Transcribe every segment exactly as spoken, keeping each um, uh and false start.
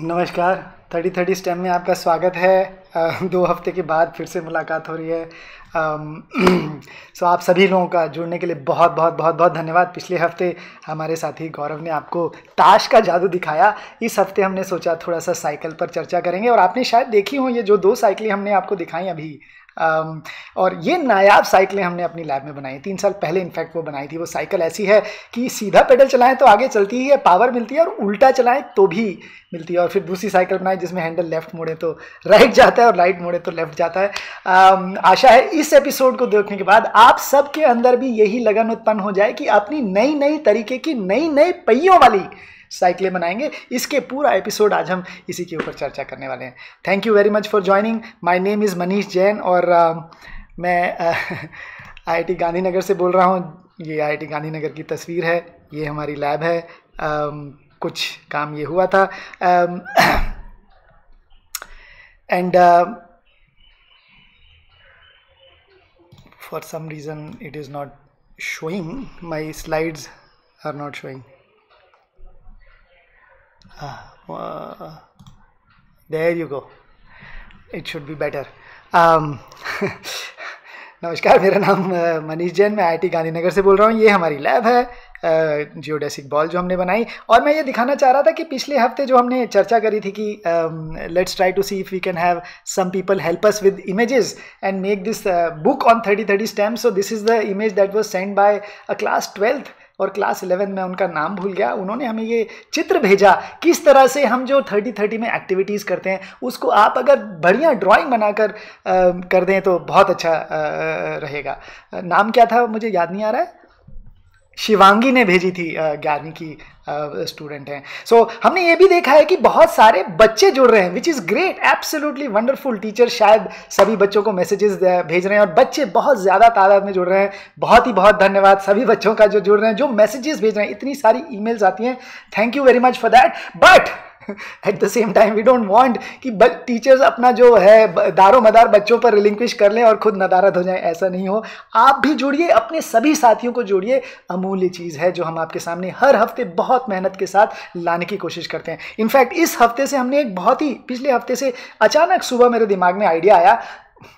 नमस्कार, thirty thirty stem में आपका स्वागत है। आ, दो हफ्ते के बाद फिर से मुलाकात हो रही है। आम, सो आप सभी लोगों का जुड़ने के लिए बहुत बहुत बहुत बहुत धन्यवाद। पिछले हफ्ते हमारे साथी गौरव ने आपको ताश का जादू दिखाया। इस हफ्ते हमने सोचा थोड़ा सा साइकिल पर चर्चा करेंगे, और आपने शायद देखी हो ये जो दो साइकिलें हमने आपको दिखाई अभी, Um, और ये नायाब साइकिलें हमने अपनी लैब में बनाई, तीन साल पहले इनफैक्ट वो बनाई थी। वो साइकिल ऐसी है कि सीधा पेडल चलाएं तो आगे चलती ही है, पावर मिलती है, और उल्टा चलाएं तो भी मिलती है। और फिर दूसरी साइकिल बनाई जिसमें हैंडल लेफ्ट मोड़े तो राइट जाता है और राइट मोड़े तो लेफ्ट जाता है। um, आशा है इस एपिसोड को देखने के बाद आप सबके अंदर भी यही लगन उत्पन्न हो जाए कि अपनी नई नई तरीके की नई नई पहियों वाली साइकिलें बनाएंगे। इसके पूरा एपिसोड आज हम इसी के ऊपर चर्चा करने वाले हैं। Thank you very much for joining. My name is Manish Jain, और uh, मैं आई आई टी गांधीनगर से बोल रहा हूँ। ये आई आई टी गांधीनगर की तस्वीर है, ये हमारी लैब है। um, कुछ काम ये हुआ था, and for some reason it is not showing, my slides are not showing. Uh, there you go. It should be better. Um, नमस्कार, मेरा नाम मनीष जैन, मैं आई आई टी गांधीनगर से बोल रहा हूँ। ये हमारी लैब है, जियोडेसिक बॉल जो हमने बनाई। और मैं ये दिखाना चाह रहा था कि पिछले हफ्ते जो हमने चर्चा करी थी कि let's try to see if we can have some people help us with images and make this book on thirty thirty STEM. So this is the image that was send by a class twelfth और class eleven में, उनका नाम भूल गया। उन्होंने हमें ये चित्र भेजा किस तरह से हम जो थर्टी थर्टी में एक्टिविटीज़ करते हैं उसको आप अगर बढ़िया ड्राइंग बनाकर कर दें तो बहुत अच्छा रहेगा। नाम क्या था मुझे याद नहीं आ रहा है। शिवांगी ने भेजी थी, ग्यारहवीं की स्टूडेंट हैं। सो so, हमने ये भी देखा है कि बहुत सारे बच्चे जुड़ रहे हैं, which is great, absolutely wonderful. Teacher शायद सभी बच्चों को मैसेजेस भेज रहे हैं और बच्चे बहुत ज़्यादा तादाद में जुड़ रहे हैं। बहुत ही बहुत धन्यवाद सभी बच्चों का जो जुड़ रहे हैं, जो मैसेजेस भेज रहे हैं। इतनी सारी ईमेल्स आती हैं, thank you very much for that. But at the same time we don't want कि टीचर्स अपना जो है दारो मदार बच्चों पर रिलिंक्विश कर लें और खुद नदारद हो जाए, ऐसा नहीं हो। आप भी जुड़िए, अपने सभी साथियों को जोड़िए। अमूल्य चीज़ है जो हम आपके सामने हर हफ्ते बहुत मेहनत के साथ लाने की कोशिश करते हैं। इनफैक्ट इस हफ्ते से हमने एक बहुत ही, पिछले हफ्ते से अचानक सुबह मेरे दिमाग में आइडिया आया।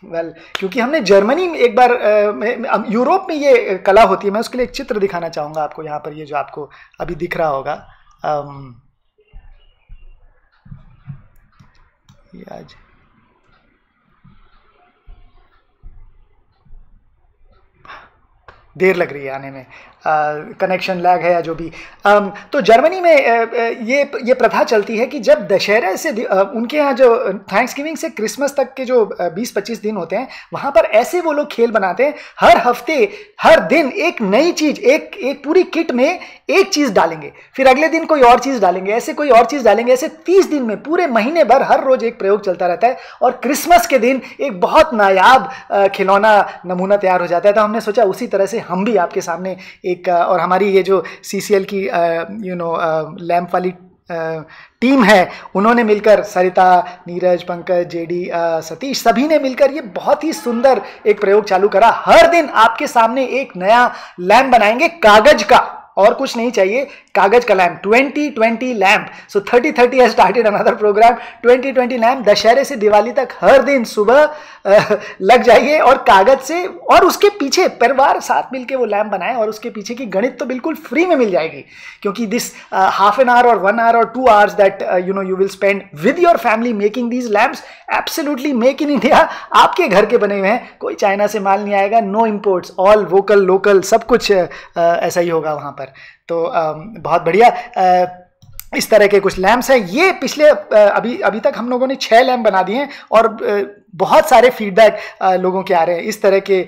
वेल well, क्योंकि हमने जर्मनी में एक बार, यूरोप में ये कला होती है। मैं उसके लिए एक चित्र दिखाना चाहूँगा आपको। यहाँ पर ये जो आपको अभी दिख रहा होगा, um, आज देर लग रही है आने में, कनेक्शन लैग है या जो भी। um, तो जर्मनी में uh, ये ये प्रथा चलती है कि जब दशहरे से uh, उनके यहाँ जो थैंक्सगिविंग से क्रिसमस तक के जो बीस पच्चीस दिन होते हैं, वहाँ पर ऐसे वो लोग खेल बनाते हैं। हर हफ्ते हर दिन एक नई चीज़, एक एक पूरी किट में एक चीज़ डालेंगे, फिर अगले दिन कोई और चीज़ डालेंगे, ऐसे कोई और चीज़ डालेंगे, ऐसे तीस दिन में पूरे महीने भर हर रोज़ एक प्रयोग चलता रहता है। और क्रिसमस के दिन एक बहुत नायाब खिलौना नमूना तैयार हो जाता है। तो हमने सोचा उसी तरह से हम भी आपके सामने एक, और हमारी ये जो सी सी एल की यू नो लैंप वाली आ, टीम है, उन्होंने मिलकर, सरिता, नीरज, पंकज, जेडी, सतीश, सभी ने मिलकर ये बहुत ही सुंदर एक प्रयोग चालू करा। हर दिन आपके सामने एक नया लैंप बनाएंगे, कागज का, और कुछ नहीं चाहिए, कागज का lamp, twenty twenty lamp. So thirty thirty has started another programme, twenty twenty lamp. दशहरे से दिवाली तक हर दिन सुबह लग जाइए और कागज से, और उसके पीछे परिवार साथ मिलकर वो लैंप बनाएं। और उसके पीछे की गणित तो बिल्कुल फ्री में मिल जाएगी, क्योंकि दिस हाफ एन आवर और वन आवर और two hours that you know you will spend with your family making these lamps, absolutely make in India. आपके घर के बने हुए हैं, कोई चाइना से माल नहीं आएगा, no imports, all vocal local, सब कुछ uh, ऐसा ही होगा वहाँ पर। तो बहुत बढ़िया इस तरह के कुछ लैम्प्स हैं। ये पिछले अभी अभी तक हम लोगों ने छः लैम्प बना दिए हैं, और बहुत सारे फीडबैक लोगों के आ रहे हैं इस तरह के,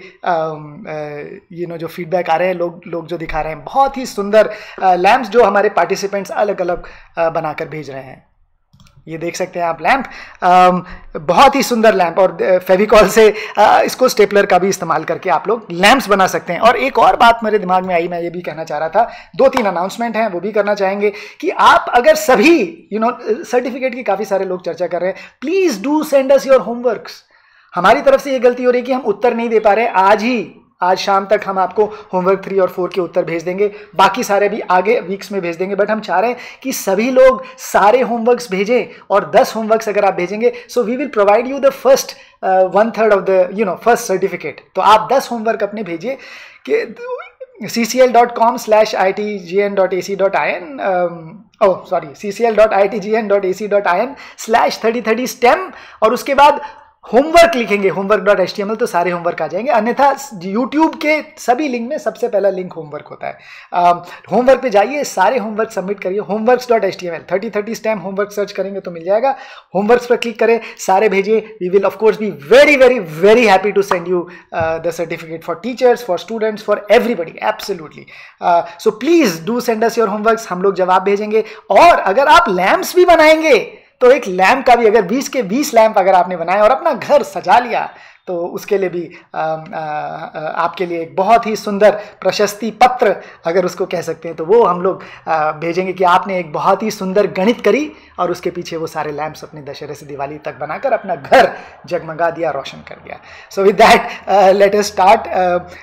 यू नो जो फीडबैक आ रहे हैं, लोग लोग जो दिखा रहे हैं बहुत ही सुंदर लैम्प्स जो हमारे पार्टिसिपेंट्स अलग अलग बनाकर भेज रहे हैं। ये देख सकते हैं आप लैंप, बहुत ही सुंदर लैंप। और फेविकॉल से इसको स्टेपलर का भी इस्तेमाल करके आप लोग लैंप्स बना सकते हैं। और एक और बात मेरे दिमाग में आई, मैं ये भी कहना चाह रहा था, दो तीन अनाउंसमेंट हैं वो भी करना चाहेंगे कि आप अगर सभी यू नो सर्टिफिकेट की काफ़ी सारे लोग चर्चा कर रहे हैं, please do send us your homeworks. हमारी तरफ से ये गलती हो रही है कि हम उत्तर नहीं दे पा रहे। आज ही आज शाम तक हम आपको होमवर्क थ्री और फोर के उत्तर भेज देंगे, बाकी सारे भी आगे वीक्स में भेज देंगे। बट हम चाह रहे हैं कि सभी लोग सारे होमवर्क्स भेजें, और दस होमवर्क्स अगर आप भेजेंगे so we will provide you the first one third of the you know first certificate. तो आप दस होमवर्क अपने भेजिए कि C C L dot com slash I I T G N dot A C dot I N oh sorry C C L dot I I T G N dot A C dot I N slash thirty thirty STEM, और उसके बाद homework लिखेंगे homework dot H T M L, तो सारे homework आ जाएंगे। अन्यथा YouTube के सभी लिंक में सबसे पहला लिंक होमवर्क होता है, होमवर्क uh, पे जाइए, सारे होमवर्क सबमिट करिए। Homeworks dot H T M L thirty thirty STEM homework search करेंगे तो मिल जाएगा। होमवर्क्स पर क्लिक करें, सारे भेजिए। We will of course be very very very happy to send you the certificate for teachers, for students, for everybody, absolutely. So please do send us your homeworks, हम लोग जवाब भेजेंगे। और अगर आप लैम्प्स भी बनाएंगे तो एक लैम्प का भी, अगर बीस के बीस लैम्प अगर आपने बनाया और अपना घर सजा लिया तो उसके लिए भी आ, आ, आ, आपके लिए एक बहुत ही सुंदर प्रशस्ति पत्र, अगर उसको कह सकते हैं, तो वो हम लोग आ, भेजेंगे कि आपने एक बहुत ही सुंदर गणित करी और उसके पीछे वो सारे लैम्प्स अपने दशहरे से दिवाली तक बनाकर अपना घर जगमगा दिया, रोशन कर दिया। So with that let us start,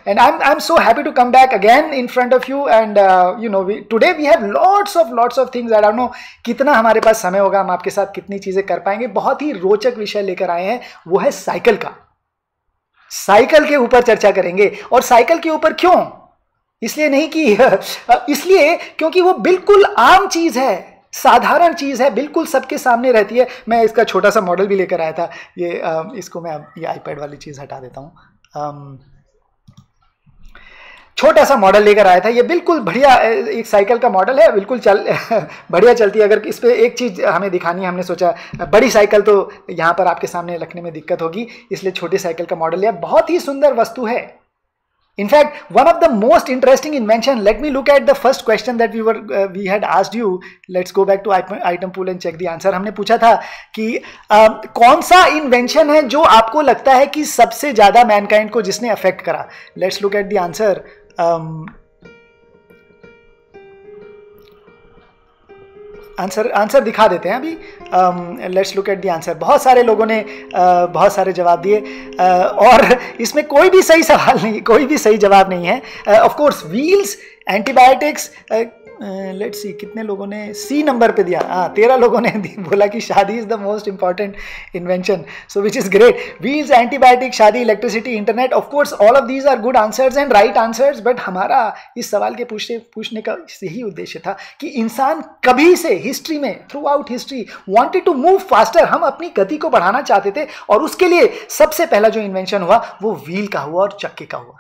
and I am I am so happy to come back again in front of you. And you know today we have lots of lots of things. I don't know कितना हमारे पास समय होगा, हम आपके साथ कितनी चीज़ें कर पाएंगे। बहुत ही रोचक विषय लेकर आए हैं, वो है साइकिल का। साइकिल के ऊपर चर्चा करेंगे, और साइकिल के ऊपर क्यों, इसलिए नहीं कि इसलिए क्योंकि वो बिल्कुल आम चीज है, साधारण चीज़ है, बिल्कुल सबके सामने रहती है। मैं इसका छोटा सा मॉडल भी लेकर आया था, ये इसको मैं ये आईपैड वाली चीज़ हटा देता हूँ। छोटा सा मॉडल लेकर आया था, ये बिल्कुल बढ़िया एक साइकिल का मॉडल है, बिल्कुल चल बढ़िया चलती है। अगर इस पर एक चीज़ हमें दिखानी है, हमने सोचा बड़ी साइकिल तो यहाँ पर आपके सामने रखने में दिक्कत होगी, इसलिए छोटी साइकिल का मॉडल लिया। बहुत ही सुंदर वस्तु है, in fact one of the most interesting invention. Let me look at the first question that we were we had asked you. Let's go back to item pool and check the answer. हमने पूछा था कि uh, कौन सा invention है जो आपको लगता है कि सबसे ज़्यादा मैनकाइंड को जिसने अफेक्ट करा। Let's look at the answer. Answer answer दिखा देते हैं अभी। Let's look at the answer. बहुत सारे लोगों ने uh, बहुत सारे जवाब दिए, uh, और इसमें कोई भी सही सवाल नहीं, कोई भी सही जवाब नहीं है। Of course wheels, antibiotics, let's see कितने लोगों ने सी नंबर पे दिया। हाँ, तेरह लोगों ने बोला कि शादी is the most important invention, so which is great. Wheels, antibiotic, शादी, electricity, internet, of course all of these are good answers and right answers. But हमारा इस सवाल के पूछने पूछने का यही उद्देश्य था कि इंसान कभी से हिस्ट्री में, throughout history, wanted to move faster, हम अपनी गति को बढ़ाना चाहते थे, और उसके लिए सबसे पहला जो इन्वेंशन हुआ वो व्हील का हुआ और चक्के का हुआ।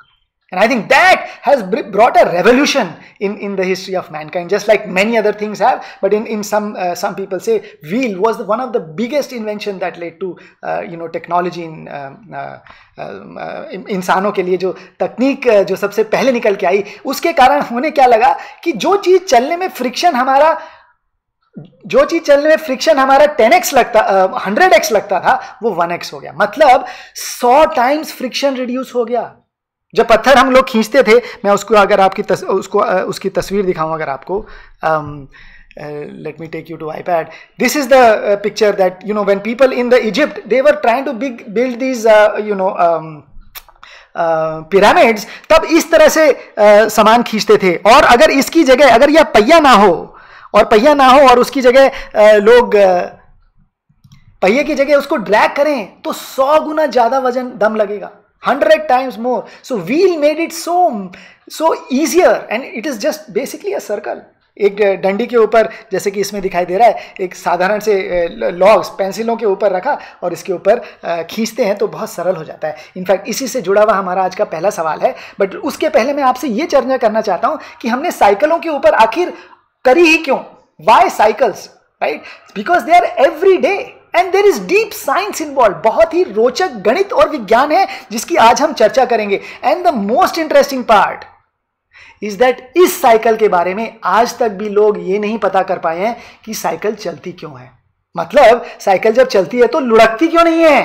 And I think that has brought a revolution in in the history of mankind, just like many other things have. But in in some uh, some people say wheel was the, one of the biggest invention that led to uh, you know technology in uh, uh, uh, इंसानों के लिए जो तकनीक जो सबसे पहले निकल के आई, उसके कारण होने क्या लगा कि जो चीज़ चलने में फ्रिक्शन हमारा जो चीज चलने में फ्रिक्शन हमारा टेन एक्स लगता हंड्रेड एक्स लगता था वो वन एक्स हो गया। मतलब सौ टाइम्स फ्रिक्शन रिड्यूस हो गया। जब पत्थर हम लोग खींचते थे, मैं उसको अगर आपकी तस, उसको उसकी तस्वीर दिखाऊं अगर आपको, let me take you to iPad. This is the picture that you know when people in the Egypt they were trying to big build these you know pyramids, तब इस तरह से uh, सामान खींचते थे। और अगर इसकी जगह अगर यह पहिया ना हो और पहिया ना हो और उसकी जगह uh, लोग uh, पहिए की जगह उसको ड्रैग करें तो सौ गुना ज़्यादा वजन दम लगेगा, hundred times more. So wheel made it so so easier, and it is just basically a circle. एक डंडी के ऊपर, जैसे कि इसमें दिखाई दे रहा है, एक साधारण से लॉग्स पेंसिलों के ऊपर रखा और इसके ऊपर खींचते हैं तो बहुत सरल हो जाता है। इनफैक्ट इसी से जुड़ा हुआ हमारा आज का पहला सवाल है। बट उसके पहले मैं आपसे ये चर्चा करना चाहता हूँ कि हमने साइकिलों के ऊपर आखिर करी ही क्यों, why cycles, right? Because they are every day and there is deep science involve. बहुत ही रोचक गणित और विज्ञान है जिसकी आज हम चर्चा करेंगे। And the most interesting part is that इस साइकिल के बारे में आज तक भी लोग ये नहीं पता कर पाए हैं कि साइकिल चलती क्यों है। मतलब साइकिल जब चलती है तो लुढ़कती क्यों नहीं है,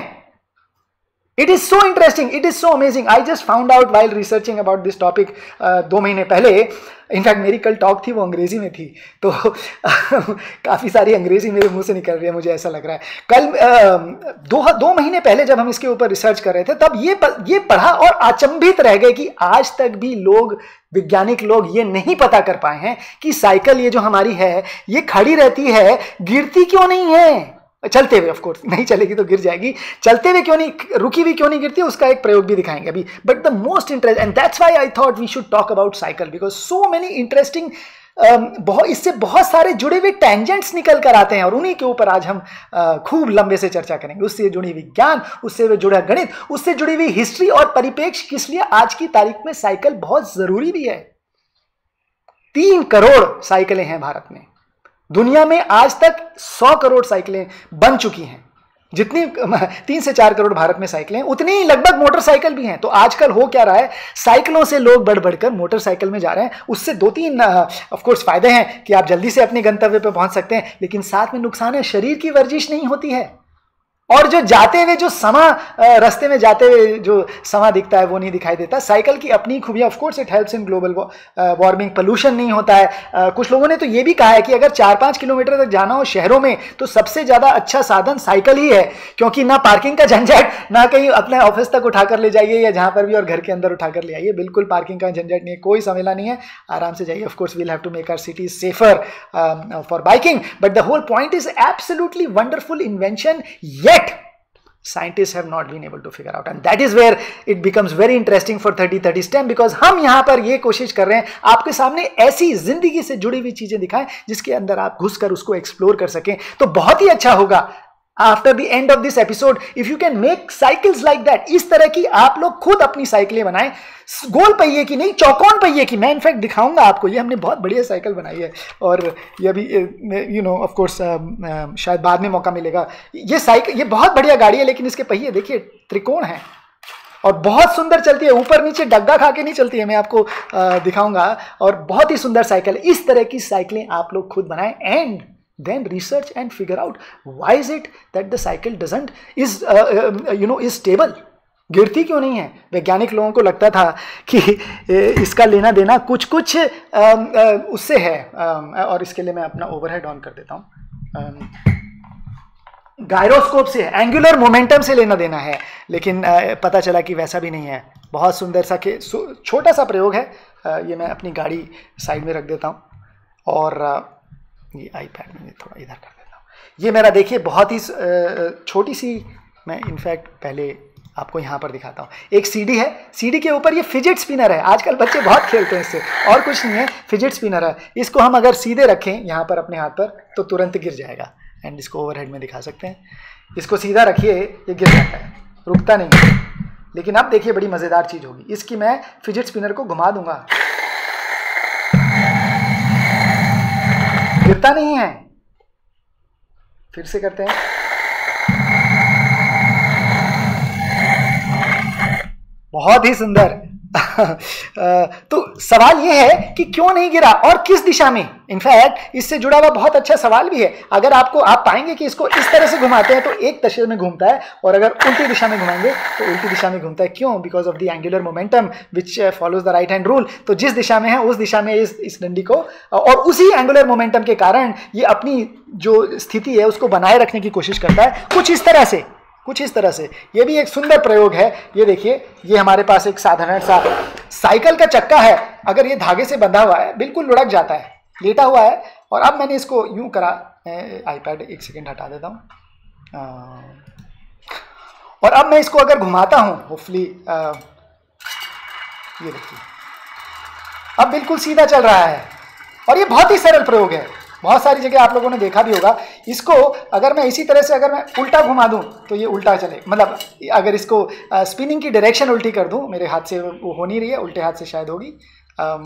It is so interesting, it is so amazing. I just found out while researching about this topic uh, दो महीने पहले. इनफैक्ट मेरी कल टॉक थी, वो अंग्रेजी में थी, तो काफ़ी सारी अंग्रेजी मेरे मुंह से निकल रही है, मुझे ऐसा लग रहा है. कल आ, दो दो महीने पहले जब हम इसके ऊपर रिसर्च कर रहे थे तब ये ये पढ़ा और अचंभित रह गए कि आज तक भी लोग, वैज्ञानिक लोग ये नहीं पता कर पाए हैं कि साइकिल ये जो हमारी है ये खड़ी रहती है, गिरती क्यों नहीं है. चलते हुए ऑफकोर्स नहीं चलेगी तो गिर जाएगी, चलते हुए क्यों नहीं, रुकी हुई क्यों नहीं गिरती, उसका एक प्रयोग भी दिखाएंगे अभी. But the most interest, and that's why I thought we should talk about cycle, because so many interesting, बहुत इससे बहुत सारे जुड़े हुए टेंजेंट्स निकल कर आते हैं और उन्हीं के ऊपर आज हम uh, खूब लंबे से चर्चा करेंगे. उससे जुड़ी हुई ज्ञान, उससे जुड़ा गणित, उससे जुड़ी हुई हिस्ट्री और परिपेक्ष, इसलिए आज की तारीख में साइकिल बहुत ज़रूरी भी है. तीन करोड़ साइकिलें हैं भारत में, दुनिया में आज तक सौ करोड़ साइकिलें बन चुकी हैं. जितनी तीन से चार करोड़ भारत में साइकिलें, उतनी ही लगभग मोटरसाइकिल भी हैं. तो आजकल हो क्या रहा है, साइकिलों से लोग बढ़ बढ़कर मोटरसाइकिल में जा रहे हैं. उससे दो तीन ऑफ कोर्स फायदे हैं कि आप जल्दी से अपने गंतव्य पर पहुंच सकते हैं, लेकिन साथ में नुकसान है, शरीर की वर्जिश नहीं होती है और जो जाते हुए जो समा रास्ते में जाते हुए जो समा दिखता है वो नहीं दिखाई देता. साइकिल की अपनी खूबियाँ, of course it helps in global warming, pollution नहीं होता है. आ, कुछ लोगों ने तो ये भी कहा है कि अगर चार पाँच किलोमीटर तक जाना हो शहरों में तो सबसे ज़्यादा अच्छा साधन साइकिल ही है, क्योंकि ना पार्किंग का झंझट, ना कहीं अपने ऑफिस तक उठा कर ले जाइए या जहाँ पर भी, और घर के अंदर उठा कर ले आइए. बिल्कुल पार्किंग का झंझट नहीं है, कोई झमेला नहीं है, आराम से जाइए. Of course we'll have to make our cities safer for biking, but the whole point is absolutely wonderful invention. Yet scientists have not been able to figure out, and that is where it becomes very interesting for thirty thirty STEM, because हम यहाँ पर ये कोशिश कर रहे हैं आपके सामने ऐसी जिंदगी से जुड़ी हुई चीजें दिखाएं जिसके अंदर आप घुसकर उसको एक्सप्लोर कर सकें. तो बहुत ही अच्छा होगा after the end of this episode if you can make cycles like that. इस तरह की आप लोग खुद अपनी साइकिलें बनाएं, गोल पहिए की नहीं, चौकोन पहिए की. मैं इनफैक्ट दिखाऊंगा आपको, ये हमने बहुत बढ़िया साइकिल बनाई है और ये अभी यू नो ऑफ कोर्स शायद बाद में मौका मिलेगा. ये साइकिल, ये बहुत बढ़िया गाड़ी है, लेकिन इसके पहिए देखिए त्रिकोण है और बहुत सुंदर चलती है, ऊपर नीचे डग्गा खा के नहीं चलती है. मैं आपको uh, दिखाऊंगा, और बहुत ही सुंदर साइकिल. इस तरह की साइकिलें आप लोग खुद बनाएं and then research and figure out why is it that the cycle doesn't is uh, uh, you know is stable, गिरती क्यों नहीं है. वैज्ञानिक लोगों को लगता था कि इसका लेना देना कुछ कुछ uh, uh, उससे है, uh, और इसके लिए मैं अपना overhead on कर देता हूँ. uh, गायरोस्कोप से, एंगुलर मोमेंटम से लेना देना है, लेकिन uh, पता चला कि वैसा भी नहीं है. बहुत सुंदर सा के छोटा सा प्रयोग है. uh, ये मैं अपनी गाड़ी साइड में रख देता हूँ और uh, ये आईपैड में थोड़ा इधर कर देता हूँ. ये मेरा देखिए बहुत ही छोटी सी, मैं इनफैक्ट पहले आपको यहाँ पर दिखाता हूँ. एक सीडी है, सीडी के ऊपर ये फिजिट स्पिनर है. आजकल बच्चे बहुत खेलते हैं इससे, और कुछ नहीं है, फिजिट स्पिनर है. इसको हम अगर सीधे रखें यहाँ पर अपने हाथ पर तो तुरंत गिर जाएगा. एंड इसको ओवरहेड में दिखा सकते हैं. इसको सीधा रखिए, ये गिर जाता है, रुकता नहीं है. लेकिन अब देखिए बड़ी मज़ेदार चीज़ होगी, इसकी मैं फिजिट स्पिनर को घुमा दूँगा, गिरता नहीं है. फिर से करते हैं, बहुत ही सुंदर. तो सवाल यह है कि क्यों नहीं गिरा और किस दिशा में. इनफैक्ट इससे जुड़ा हुआ बहुत अच्छा सवाल भी है. अगर आपको, आप पाएंगे कि इसको इस तरह से घुमाते हैं तो एक दिशा में घूमता है, और अगर उल्टी दिशा में घुमाएंगे तो उल्टी दिशा में घूमता है. क्यों? Because of the angular momentum which follows the right hand rule. तो जिस दिशा में है उस दिशा में इस इस डंडी को, और उसी एंगुलर मोमेंटम के कारण ये अपनी जो स्थिति है उसको बनाए रखने की कोशिश करता है, कुछ इस तरह से, कुछ इस तरह से. ये भी एक सुंदर प्रयोग है. ये देखिए, ये हमारे पास एक साधारण सा साइकिल का चक्का है. अगर ये धागे से बंधा हुआ है बिल्कुल लुढ़क जाता है, लेटा हुआ है. और अब मैंने इसको यूं करा, आईपैड एक सेकंड हटा देता हूँ, और अब मैं इसको अगर घुमाता हूँ, होपफुली ये देखिए अब बिल्कुल सीधा चल रहा है. और ये बहुत ही सरल प्रयोग है, बहुत सारी जगह आप लोगों ने देखा भी होगा. इसको अगर मैं इसी तरह से, अगर मैं उल्टा घुमा दूं तो ये उल्टा चले, मतलब अगर इसको स्पिनिंग की डायरेक्शन उल्टी कर दूं, मेरे हाथ से वो हो नहीं रही है, उल्टे हाथ से शायद होगी. आम,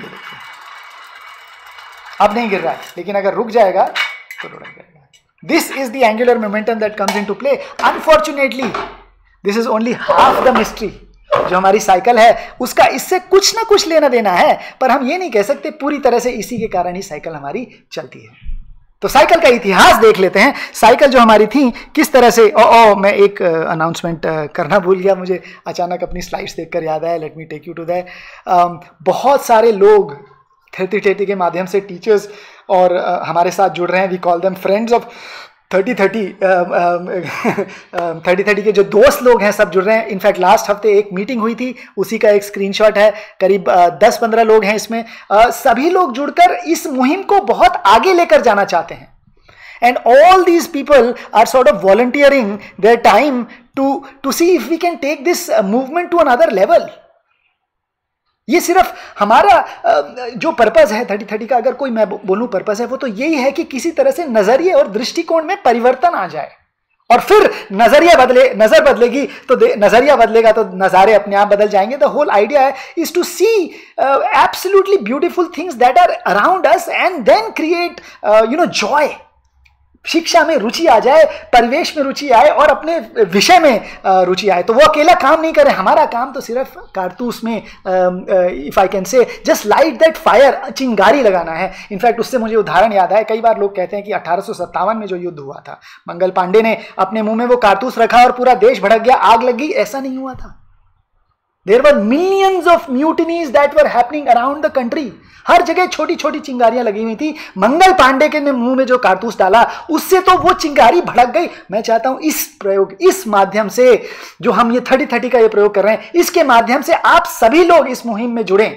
ये देखिए अब नहीं गिर रहा है, लेकिन अगर रुक जाएगा तो रुक जाएगा. This is the angular momentum that comes in to play. Unfortunately this is only half the mystery. जो हमारी साइकिल है उसका इससे कुछ ना कुछ लेना देना है, पर हम ये नहीं कह सकते पूरी तरह से इसी के कारण ही साइकिल हमारी चलती है. तो साइकिल का इतिहास देख लेते हैं। साइकिल जो हमारी थी किस तरह से, ओ ओ मैं एक अनाउंसमेंट uh, uh, करना भूल गया, मुझे अचानक अपनी स्लाइड्स देखकर याद आया। Let me take you to that. बहुत सारे लोग थर्टी थर्टी के माध्यम से टीचर्स और uh, हमारे साथ जुड़ रहे हैं। We call them friends of thirty thirty. Thirty thirty के जो दोस्त लोग हैं सब जुड़ रहे हैं। इनफैक्ट लास्ट हफ्ते एक मीटिंग हुई थी, उसी का एक स्क्रीनशॉट है। करीब दस पंद्रह लोग हैं इसमें। uh, सभी लोग जुड़कर इस मुहिम को बहुत आगे लेकर जाना चाहते हैं। And all these people are sort of volunteering their time to to see if we can take this movement to another level. ये सिर्फ हमारा जो पर्पस है थर्टी थर्टी का, अगर कोई मैं बोलूँ पर्पस है, वो तो यही है कि किसी तरह से नजरिए और दृष्टिकोण में परिवर्तन आ जाए। और फिर नजरिया बदले, नजर बदलेगी तो नजरिया बदलेगा तो नज़ारे अपने आप बदल जाएंगे। The whole idea is to see absolutely beautiful things that are around us and then create you know joy. शिक्षा में रुचि आ जाए, परिवेश में रुचि आए और अपने विषय में रुचि आए। तो वो अकेला काम नहीं करे। हमारा काम तो सिर्फ कारतूस में, if I can say, just light that fire, चिंगारी लगाना है। इनफैक्ट उससे मुझे उदाहरण याद आया। कई बार लोग कहते हैं कि अठारह सौ सत्तावन में जो युद्ध हुआ था, मंगल पांडे ने अपने मुंह में वो कारतूस रखा और पूरा देश भड़क गया, आग लग गई। ऐसा नहीं हुआ था। There were millions of mutinies that were happening around the country. हर जगह छोटी छोटी चिंगारियां लगी हुई थी। मंगल पांडे के ने मुंह में जो कारतूस डाला, उससे तो वो चिंगारी भड़क गई। मैं चाहता हूं इस प्रयोग, इस माध्यम से जो हम ये थर्टी थर्टी का ये प्रयोग कर रहे हैं, इसके माध्यम से आप सभी लोग इस मुहिम में जुड़ें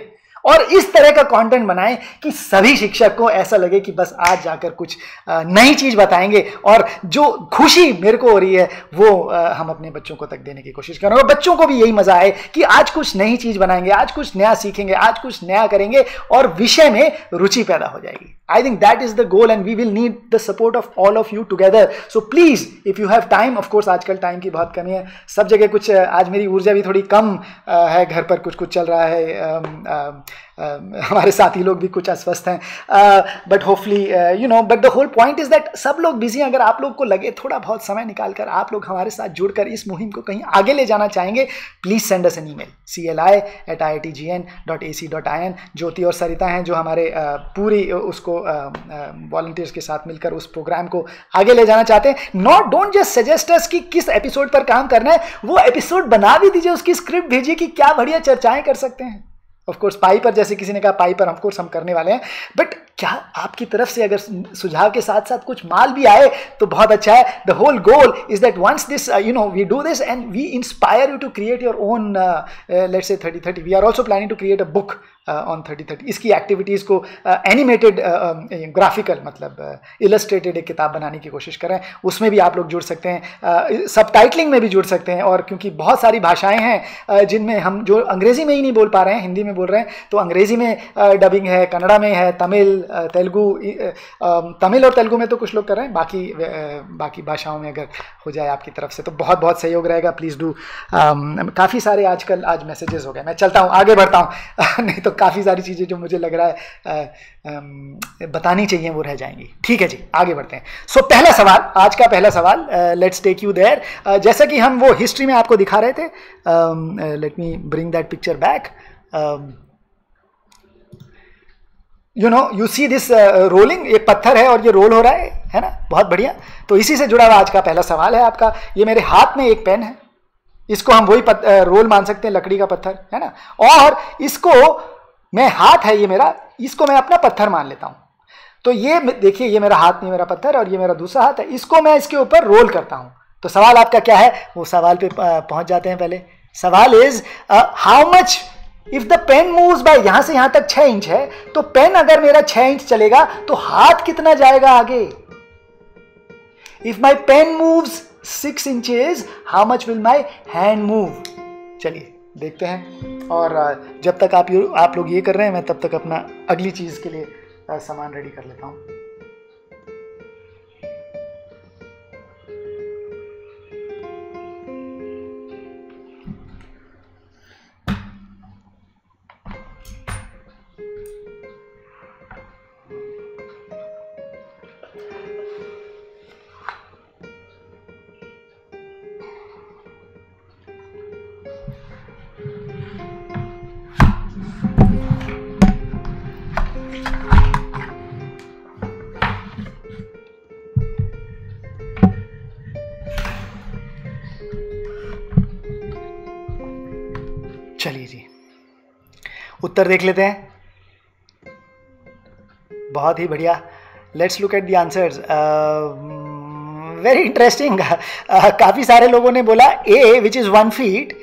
और इस तरह का कंटेंट बनाएं कि सभी शिक्षक को ऐसा लगे कि बस आज जाकर कुछ नई चीज बताएंगे। और जो खुशी मेरे को हो रही है वो हम अपने बच्चों को तक देने की कोशिश करेंगे। बच्चों को भी यही मजा आए कि आज कुछ नई चीज बनाएंगे, आज कुछ नया सीखेंगे, आज कुछ नया करेंगे और विषय में रुचि पैदा हो जाएगी। I think that is the goal and we will need the support of all of you together. So please if you have time, of course आजकल टाइम की बहुत कमी है सब जगह। कुछ आज मेरी ऊर्जा भी थोड़ी कम है, घर पर कुछ कुछ चल रहा है, Uh, हमारे साथी लोग भी कुछ अस्वस्थ हैं, but hopefully you know, but the whole point is that सब लोग बिजी हैं। अगर आप लोग को लगे थोड़ा बहुत समय निकालकर आप लोग हमारे साथ जुड़कर इस मुहिम को कहीं आगे ले जाना चाहेंगे, please send us an email C L I at I I T G N dot A C dot I N. Jyoti और सरिता हैं जो हमारे uh, पूरी उसको वॉलंटियर्स uh, uh, के साथ मिलकर उस प्रोग्राम को आगे ले जाना चाहते हैं। Not don't just suggest us कि किस एपिसोड पर काम करना है, वो एपिसोड बना भी दीजिए, उसकी स्क्रिप्ट भेजिए कि क्या बढ़िया चर्चाएं कर सकते हैं। ऑफ कोर्स पाई पर, जैसे किसी ने कहा पाई पर, ऑफ कोर्स हम करने वाले हैं। बट क्या आपकी तरफ से अगर सुझाव के साथ साथ कुछ माल भी आए तो बहुत अच्छा है। The whole goal is that once this you know we do this and we inspire you to create your own let's say thirty thirty. We are also planning to create a book on thirty thirty. इसकी activities को animated, graphical मतलब illustrated एक किताब बनाने की कोशिश करें। उसमें भी आप लोग जुड़ सकते हैं, सब टाइटलिंग में भी जुड़ सकते हैं। और क्योंकि बहुत सारी भाषाएं हैं जिनमें हम, जो अंग्रेज़ी में ही नहीं बोल पा रहे हैं हिंदी में बोल रहे हैं, तो अंग्रेज़ी में डबिंग है, कन्नड़ा में है, तमिल, तेलुगू, तमिल और तेलुगू में तो कुछ लोग कर रहे हैं, बाकी बाकी भाषाओं में अगर हो जाए आपकी तरफ से तो बहुत बहुत सहयोग रहेगा। Please do. काफ़ी सारे आजकल आज मैसेजेस हो गए, मैं चलता हूँ, आगे बढ़ता हूँ, नहीं तो काफ़ी सारी चीज़ें जो मुझे लग रहा है आ, आ, बतानी चाहिए वो रह जाएंगी। ठीक है जी, आगे बढ़ते हैं। सो so, पहला सवाल, आज का पहला सवाल, लेट्स टेक यू देयर। जैसा कि हम वो हिस्ट्री में आपको दिखा रहे थे, let me bring that picture back. You know you see this rolling, ये पत्थर है और ये रोल हो रहा है है ना, बहुत बढ़िया। तो इसी से जुड़ा हुआ आज का पहला सवाल है आपका। ये मेरे हाथ में एक पेन है, इसको हम वही रोल मान सकते हैं, लकड़ी का पत्थर है ना, और इसको मैं, हाथ है ये मेरा, इसको मैं अपना पत्थर मान लेता हूं। तो ये देखिए, ये मेरा हाथ नहीं, मेरा पत्थर, और ये मेरा दूसरा हाथ है, इसको मैं इसके ऊपर रोल करता हूं। तो सवाल आपका क्या है, वो सवाल पे पहुंच जाते हैं। पहले सवाल is how much if the pen moves by, यहां से यहां तक छह इंच है, तो पेन अगर मेरा छह इंच चलेगा तो हाथ कितना जाएगा आगे। If my pen moves six inches, how much will my hand move. चलिए देखते हैं। और जब तक आप आप लोग ये कर रहे हैं, मैं तब तक अपना अगली चीज़ के लिए सामान रेडी कर लेता हूँ। चलिए जी उत्तर देख लेते हैं। बहुत ही बढ़िया, let's look at the answers. Very interesting, काफ़ी सारे लोगों ने बोला A which is one feet,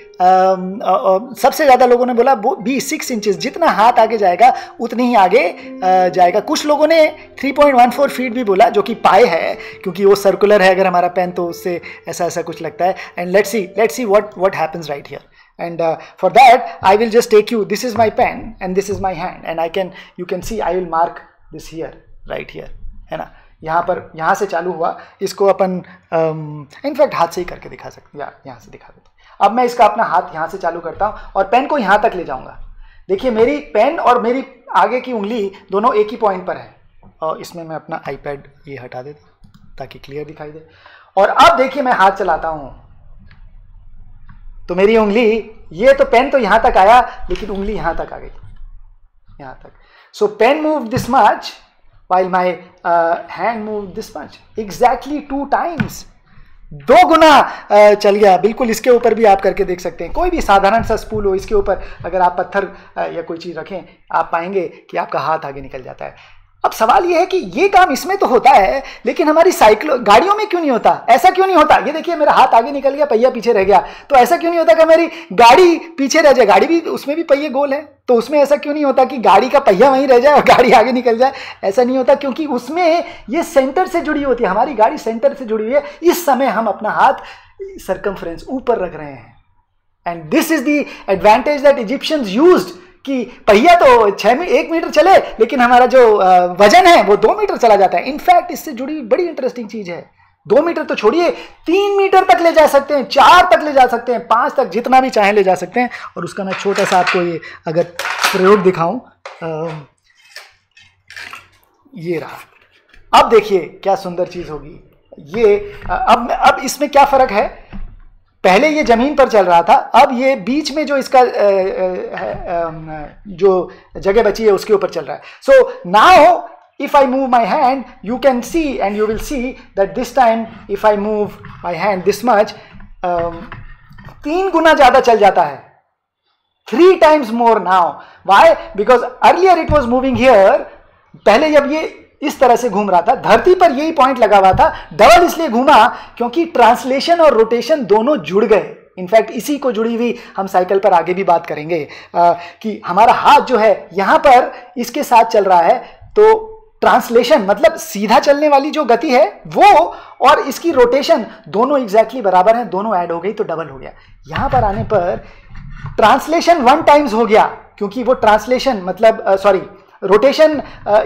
सबसे ज़्यादा लोगों ने बोला बी सिक्स इंचेस, जितना हाथ आगे जाएगा उतनी ही आगे uh, जाएगा। कुछ लोगों ने three point one four feet भी बोला, जो कि पाए है, क्योंकि वो सर्कुलर है अगर हमारा पेन तो उससे ऐसा ऐसा कुछ लगता है। And let's see let's see what what happens right here. And uh, for that, I will just take you. This is my pen, and this is my hand, and I can. You can see, I will mark this here, right here, है ना? यहाँ पर, यहाँ से चालू हुआ, इसको अपन, um, in fact, हाथ से ही करके दिखा सकते, या यहाँ से दिखा देते हैं। अब मैं इसका अपना हाथ यहाँ से चालू करता हूँ और पेन को यहाँ तक ले जाऊँगा। देखिए, मेरी पेन और मेरी आगे की उंगली दोनों एक ही पॉइंट पर है। और इसमें मैं अपना आईपैड ये हटा देता हूँ ताकि क्लियर दिखाई दे। और अब देखिए, मैं हाथ चलाता हूँ तो मेरी उंगली, ये तो पेन तो यहाँ तक आया लेकिन उंगली यहाँ तक आ गई, यहाँ तक। So pen move this much while my hand move this much, exactly two times, दो गुना uh, चल गया। बिल्कुल, इसके ऊपर भी आप करके देख सकते हैं। कोई भी साधारण सा स्पूल हो, इसके ऊपर अगर आप पत्थर uh, या कोई चीज़ रखें, आप पाएंगे कि आपका हाथ आगे निकल जाता है। अब सवाल यह है कि ये काम इसमें तो होता है, लेकिन हमारी साइकिल गाड़ियों में क्यों नहीं होता? ऐसा क्यों नहीं होता? ये देखिए, मेरा हाथ आगे निकल गया, पहिया पीछे रह गया, तो ऐसा क्यों नहीं होता कि मेरी गाड़ी पीछे रह जाए? गाड़ी भी, उसमें भी पहिए गोल है, तो उसमें ऐसा क्यों नहीं होता कि गाड़ी का पहिया वहीं रह जाए और गाड़ी आगे निकल जाए? ऐसा नहीं होता, क्योंकि उसमें ये सेंटर से जुड़ी होती है, हमारी गाड़ी सेंटर से जुड़ी हुई है। इस समय हम अपना हाथ सर्कमफ्रेंस ऊपर रख रहे हैं, and this is the advantage that Egyptians used, कि पहिया तो छः में एक मीटर चले, लेकिन हमारा जो वजन है वो दो मीटर चला जाता है। इनफैक्ट इससे जुड़ी बड़ी इंटरेस्टिंग चीज़ है, दो मीटर तो छोड़िए, तीन मीटर तक ले जा सकते हैं, चार तक ले जा सकते हैं, पाँच तक, जितना भी चाहें ले जा सकते हैं। और उसका मैं छोटा सा आपको ये अगर प्रयोग दिखाऊं, ये रहा। अब देखिए क्या सुंदर चीज़ होगी ये। अब अब इसमें क्या फ़र्क है, पहले ये ज़मीन पर चल रहा था, अब ये बीच में जो इसका आ, आ, आ, जो जगह बची है उसके ऊपर चल रहा है। So now if I move my hand, you can see and you will see that this time if I move my hand this much, तीन गुना ज़्यादा चल जाता है, three times more now. Why? Because earlier it was moving here, पहले जब ये इस तरह से घूम रहा था, धरती पर यही पॉइंट लगा हुआ था, डबल इसलिए घूमा क्योंकि ट्रांसलेशन और रोटेशन दोनों जुड़ गए। इनफैक्ट इसी को जुड़ी हुई हम साइकिल पर आगे भी बात करेंगे, आ, कि हमारा हाथ जो है यहाँ पर इसके साथ चल रहा है, तो ट्रांसलेशन मतलब सीधा चलने वाली जो गति है वो, और इसकी रोटेशन दोनों एग्जैक्टली बराबर हैं, दोनों ऐड हो गई तो डबल हो गया। यहाँ पर आने पर ट्रांसलेशन वन टाइम्स हो गया, क्योंकि वो ट्रांसलेशन मतलब सॉरी रोटेशन,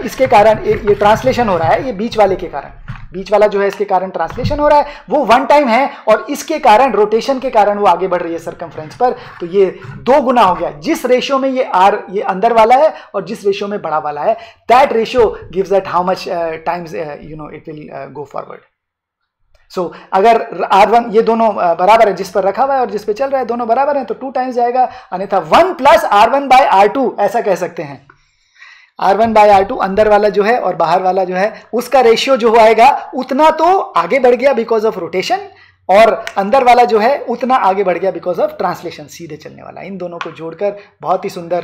इसके कारण ये ट्रांसलेशन हो रहा है, ये बीच वाले के कारण, बीच वाला जो है इसके कारण ट्रांसलेशन हो रहा है, वो वन टाइम है, और इसके कारण रोटेशन के कारण वो आगे बढ़ रही है सर्कमफ्रेंस पर, तो ये दो गुना हो गया। जिस रेशियो में ये आर ये अंदर वाला है और जिस रेशियो में बड़ा वाला है, that ratio gives that how much times you know it will go forward. So so, अगर आर वन, ये दोनों बराबर है, जिस पर रखा हुआ है और जिस पर चल रहा है दोनों बराबर हैं, तो टू टाइम्स जाएगा, अन्यथा one plus R one by R two, ऐसा कह सकते हैं। R one by R two, अंदर वाला जो है और बाहर वाला जो है, उसका रेशियो जो आएगा उतना तो आगे बढ़ गया बिकॉज ऑफ रोटेशन, और अंदर वाला जो है उतना आगे बढ़ गया बिकॉज ऑफ ट्रांसलेशन, सीधे चलने वाला। इन दोनों को जोड़कर बहुत ही सुंदर,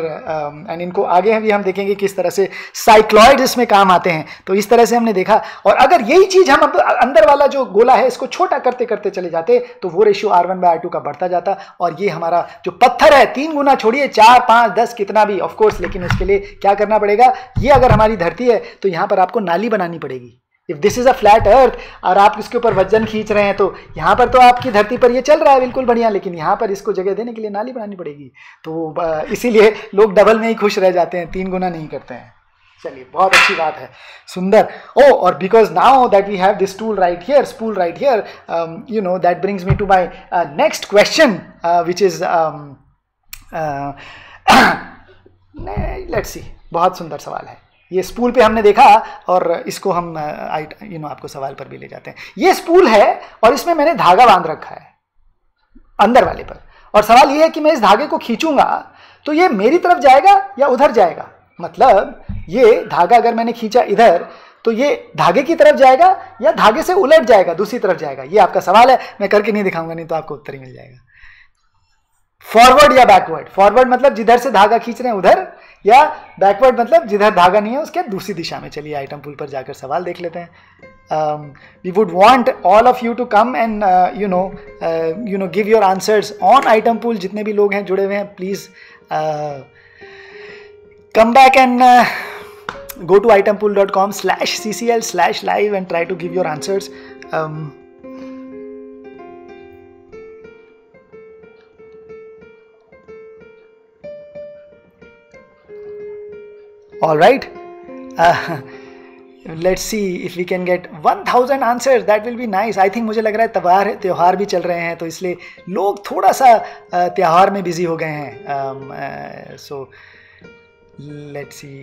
एंड इनको आगे भी हम देखेंगे किस तरह से साइक्लॉइड इसमें काम आते हैं। तो इस तरह से हमने देखा, और अगर यही चीज़ हम अंदर वाला जो गोला है इसको छोटा करते करते चले जाते, तो वो ratio R one by R two का बढ़ता जाता, और ये हमारा जो पत्थर है तीन गुना छोड़िए, चार, पाँच, दस, कितना भी ऑफकोर्स, लेकिन उसके लिए क्या करना पड़ेगा, ये अगर हमारी धरती है तो यहाँ पर आपको नाली बनानी पड़ेगी। If this is a flat earth, और आप इसके ऊपर वजन खींच रहे हैं, तो यहाँ पर तो आपकी धरती पर ये चल रहा है बिल्कुल बढ़िया, लेकिन यहाँ पर इसको जगह देने के लिए नाली बनानी पड़ेगी। तो इसीलिए लोग डबल में ही खुश रह जाते हैं, तीन गुना नहीं करते हैं। चलिए, बहुत अच्छी बात है, सुंदर। ओ, और because now that we have this tool right here, spool right here, you know that brings me to my next question, which is, let's see, बहुत सुंदर सवाल है ये। स्पूल पे हमने देखा, और इसको हम आई यू नो आपको सवाल पर भी ले जाते हैं। ये स्पूल है और इसमें मैंने धागा बांध रखा है अंदर वाले पर, और सवाल ये है कि मैं इस धागे को खींचूंगा तो ये मेरी तरफ जाएगा या उधर जाएगा। मतलब ये धागा अगर मैंने खींचा इधर, तो ये धागे की तरफ जाएगा या धागे से उलट जाएगा, दूसरी तरफ जाएगा, ये आपका सवाल है। मैं करके नहीं दिखाऊंगा, नहीं तो आपको उत्तर ही मिल जाएगा। फॉरवर्ड या बैकवर्ड। फॉरवर्ड मतलब जिधर से धागा खींच रहे हैं उधर, या बैकवर्ड मतलब जिधर धागा नहीं है उसके दूसरी दिशा में। चलिए आइटम पुल पर जाकर सवाल देख लेते हैं। We would want all of you to come and you know you know give your answers on item पुल। जितने भी लोग हैं जुड़े हुए हैं, please come back and go to itempool.com slash ccl slash live and try to give your answers. Um, all right. Uh, let's see if we can get one thousand answers. That will be nice. I think मुझे लग रहा है त्यौहार त्यौहार भी चल रहे हैं तो इसलिए लोग थोड़ा सा त्यौहार में बिजी हो गए हैं। So let's see.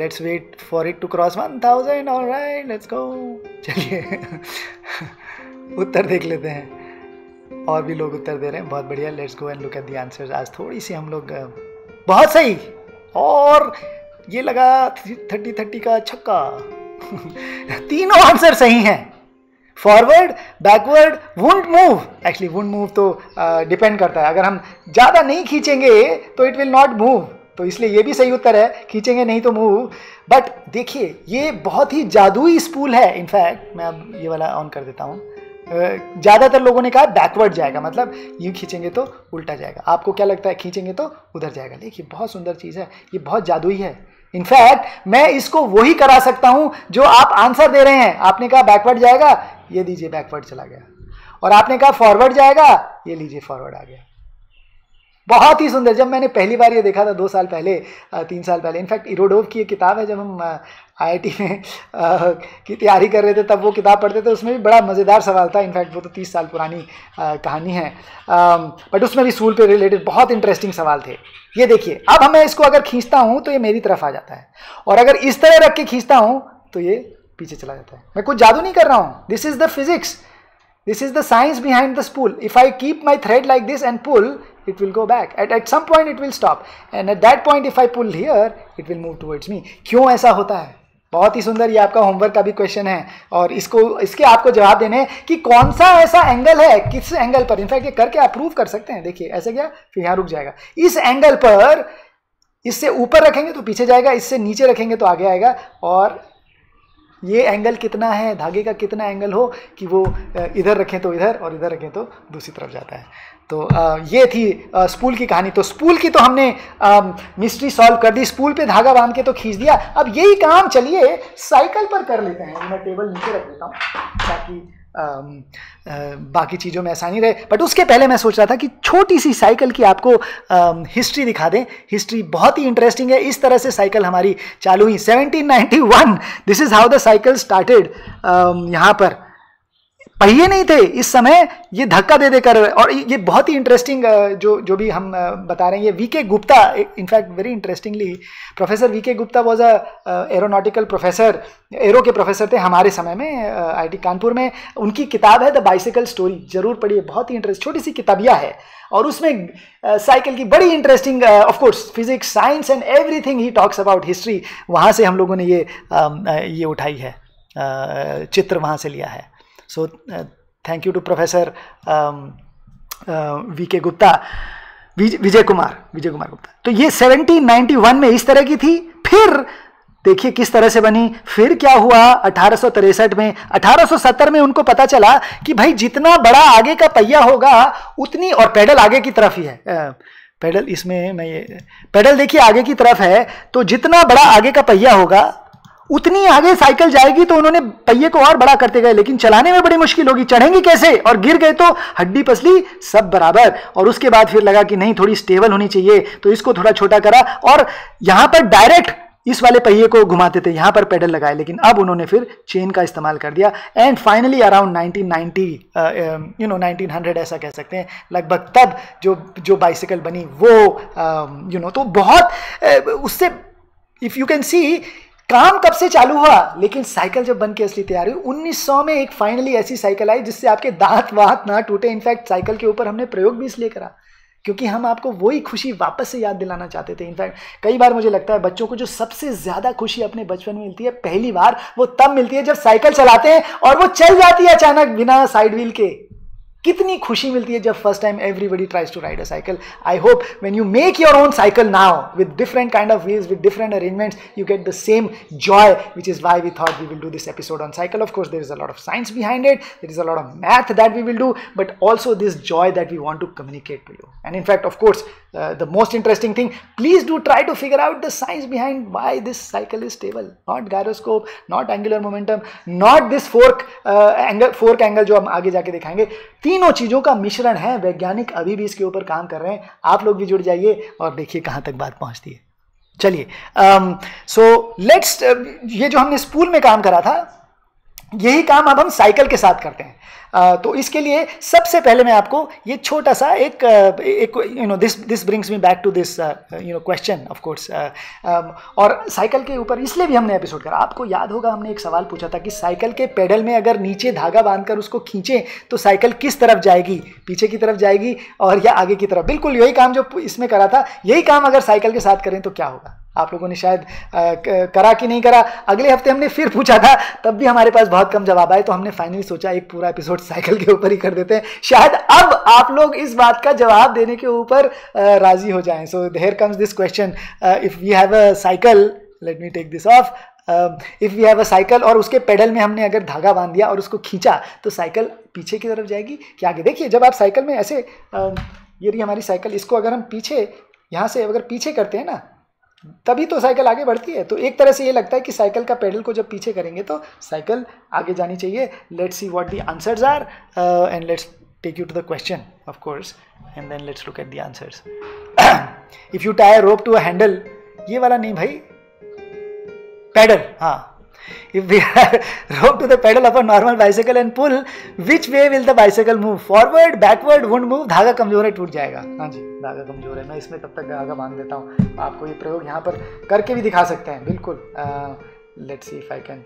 Let's wait for it to cross one thousand. All right, let's go. चलिए उत्तर देख लेते हैं। और भी लोग उत्तर दे रहे हैं, बहुत बढ़िया। Let's go and look at the answers. आज थोड़ी सी हम लोग बहुत सही, और ये लगा थर्टी थर्टी का छक्का। तीनों आंसर सही हैं, forward backward won't move. Actually won't move तो डिपेंड uh, करता है, अगर हम ज़्यादा नहीं खींचेंगे तो इट विल नॉट मूव, तो इसलिए ये भी सही उत्तर है, खींचेंगे नहीं तो मूव। बट देखिए ये बहुत ही जादुई स्पूल है। इनफैक्ट मैं अब ये वाला ऑन कर देता हूँ। ज़्यादातर लोगों ने कहा बैकवर्ड जाएगा, मतलब यूँ खींचेंगे तो उल्टा जाएगा। आपको क्या लगता है, खींचेंगे तो उधर जाएगा? देखिए बहुत सुंदर चीज़ है, ये बहुत जादुई है। इनफैक्ट मैं इसको वही करा सकता हूँ जो आप आंसर दे रहे हैं। आपने कहा बैकवर्ड जाएगा, ये लीजिए बैकवर्ड चला गया, और आपने कहा फॉरवर्ड जाएगा, ये लीजिए फॉरवर्ड आ गया। बहुत ही सुंदर। जब मैंने पहली बार ये देखा था दो साल पहले तीन साल पहले, इनफैक्ट इरोडोव की एक किताब है, जब हम आईआईटी में आ, की तैयारी कर रहे थे तब वो किताब पढ़ते थे, उसमें भी बड़ा मज़ेदार सवाल था। इनफैक्ट वो तो तीस साल पुरानी आ, कहानी है, बट उसमें भी स्कूल पे रिलेटेड बहुत इंटरेस्टिंग सवाल थे। ये देखिए अब मैं इसको अगर खींचता हूँ तो ये मेरी तरफ आ जाता है, और अगर इस तरह रख के खींचता हूँ तो ये पीछे चला जाता है। मैं कुछ जादू नहीं कर रहा हूँ, this is the physics, this is the science behind the spool. If I keep my thread like this and pull, it will go back at at some point, it will stop, and at that point if I pull here it will move towards me. क्यों ऐसा होता है? बहुत ही सुंदर। ये आपका homework का भी क्वेश्चन है, और इसको इसके आपको जवाब देने हैं कि कौन सा ऐसा एंगल है, किस एंगल पर। इनफैक्ट ये करके आप प्रूव कर सकते हैं। देखिए ऐसे क्या, फिर यहाँ रुक जाएगा। इस एंगल पर, इससे ऊपर रखेंगे तो पीछे जाएगा, इससे नीचे रखेंगे तो आगे आएगा, और ये एंगल कितना है, धागे का कितना एंगल हो कि वो इधर रखें तो इधर और इधर रखें तो दूसरी तरफ जाता है। तो ये थी स्पूल की कहानी। तो स्पूल की तो हमने मिस्ट्री सॉल्व कर दी, स्पूल पे धागा बांध के तो खींच दिया। अब यही काम चलिए साइकिल पर कर लेते हैं। मैं टेबल नीचे रख देता हूँ ताकि आ, आ, बाकी चीज़ों में आसानी रहे। बट उसके पहले मैं सोच रहा था कि छोटी सी साइकिल की आपको आ, हिस्ट्री दिखा दें। हिस्ट्री बहुत ही इंटरेस्टिंग है। इस तरह से साइकिल हमारी चालू हुई seventeen ninety one. This is how the cycle started. यहाँ पर पहिए नहीं थे इस समय, ये धक्का दे देकर। और ये बहुत ही इंटरेस्टिंग जो जो भी हम बता रहे हैं, ये V K Gupta, in fact very interestingly professor V K Gupta was a aeronautical professor, aero के प्रोफेसर थे हमारे समय में आईआईटी कानपुर में। उनकी किताब है द बाइसिकल स्टोरी, जरूर पढ़िए, बहुत ही इंटरेस्ट, छोटी सी किताबिया है, और उसमें साइकिल uh, की बड़ी interesting, of course physics science and everything ही टॉक्स अबाउट हिस्ट्री। वहाँ से हम लोगों ने ये uh, ये उठाई है, uh, चित्र वहाँ से लिया है। So uh, thank you to Professor um, uh, V. K. Gupta, Vijay Kumar, Vijay Kumar Gupta. तो ये सेवनटीन नाइंटी वन में इस तरह की थी। फिर देखिए किस तरह से बनी, फिर क्या हुआ। अठारह सौ तिरसठ में, अठारह सौ सत्तर में उनको पता चला कि भाई जितना बड़ा आगे का पहिया होगा उतनी, और पैडल आगे की तरफ ही है, uh, पैडल इसमें मैं ये पैडल देखिए आगे की तरफ है, तो जितना बड़ा आगे का पहिया होगा उतनी आगे साइकिल जाएगी। तो उन्होंने पहिए को और बड़ा करते गए, लेकिन चलाने में बड़ी मुश्किल होगी, चढ़ेंगी कैसे, और गिर गए तो हड्डी पसली सब बराबर। और उसके बाद फिर लगा कि नहीं थोड़ी स्टेबल होनी चाहिए, तो इसको थोड़ा छोटा करा, और यहाँ पर डायरेक्ट इस वाले पहिए को घुमाते थे, यहाँ पर पेडल लगाए, लेकिन अब उन्होंने फिर चेन का इस्तेमाल कर दिया। And finally around nineteen ninety, you know nineteen hundred ऐसा कह सकते हैं लगभग, तब जो जो बाइसिकल बनी वो, यू नो, तो बहुत uh, उससे इफ़ यू कैन सी काम कब से चालू हुआ। लेकिन साइकिल जब बन के असली तैयार हुई उन्नीस सौ में, एक फाइनली ऐसी साइकिल आई जिससे आपके दांत वात ना टूटे। इनफैक्ट साइकिल के ऊपर हमने प्रयोग भी इसलिए करा क्योंकि हम आपको वही खुशी वापस से याद दिलाना चाहते थे। इनफैक्ट कई बार मुझे लगता है बच्चों को जो सबसे ज़्यादा खुशी अपने बचपन में मिलती है, पहली बार वो तब मिलती है जब साइकिल चलाते हैं और वो चल जाती है अचानक बिना साइड व्हील के। कितनी खुशी मिलती है जब first time everybody tries to ride a cycle. I hope when you make your own cycle now with different kind of wheels, with different arrangements, you get the same joy, which is why we thought we will do this episode on cycle. Of course there is a lot of science behind it, there is a lot of math that we will do, but also this Joy that we want to communicate to you. And in fact of course the most interesting thing, please do try to figure out the science behind why this cycle is stable. Not gyroscope, not angular momentum, not this fork angle, fork angle जो हम आगे जाके दिखाएंगे. तीनों चीजों का मिश्रण है. वैज्ञानिक अभी भी इसके ऊपर काम कर रहे हैं. आप लोग भी जुड़ जाइए और देखिए कहां तक बात पहुंचती है. चलिए, सो लेट्स, ये जो हमने स्पूल में काम करा था, यही काम अब हम साइकिल के साथ करते हैं. uh, तो इसके लिए सबसे पहले मैं आपको ये छोटा सा एक एक you know this this brings me back to this you know question of course. और साइकिल के ऊपर इसलिए भी हमने एपिसोड करा. आपको याद होगा हमने एक सवाल पूछा था कि साइकिल के पेडल में अगर नीचे धागा बांधकर उसको खींचें तो साइकिल किस तरफ जाएगी, पीछे की तरफ जाएगी और या आगे की तरफ. बिल्कुल यही काम जो इसमें करा था, यही काम अगर साइकिल के साथ करें तो क्या होगा. आप लोगों ने शायद आ, करा कि नहीं करा. अगले हफ्ते हमने फिर पूछा था, तब भी हमारे पास बहुत कम जवाब आए, तो हमने फाइनली सोचा एक पूरा एपिसोड साइकिल के ऊपर ही कर देते हैं. शायद अब आप लोग इस बात का जवाब देने के ऊपर राजी हो जाएं. So here comes this question. If we have a cycle, let me take this off. If we have a cycle और उसके पेडल में हमने अगर धागा बांध दिया और उसको खींचा तो साइकिल पीछे की तरफ जाएगी क्या आगे. देखिए जब आप साइकिल में ऐसे uh, ये रही हमारी साइकिल, इसको अगर हम पीछे यहाँ से अगर पीछे करते हैं ना तभी तो साइकिल आगे बढ़ती है. तो एक तरह से ये लगता है कि साइकिल का पेडल को जब पीछे करेंगे तो साइकिल आगे जानी चाहिए. Let's see what the answers are and let's take you to the question of course and then let's look at the answers. If you tie rope to a handle, ये वाला नहीं भाई, पैडल. हाँ, if we are roped to the pedal of a normal bicycle and pull, which way will the bicycle move? Forward, backward, won't move. धागा कमजोर है, टूट जाएगा. हाँ जी, धागा कमजोर है. मैं इसमें तब तक धागा बांध देता हूँ. आपको ये प्रयोग यहाँ पर करके भी दिखा सकते हैं. बिल्कुल, let's see if I can.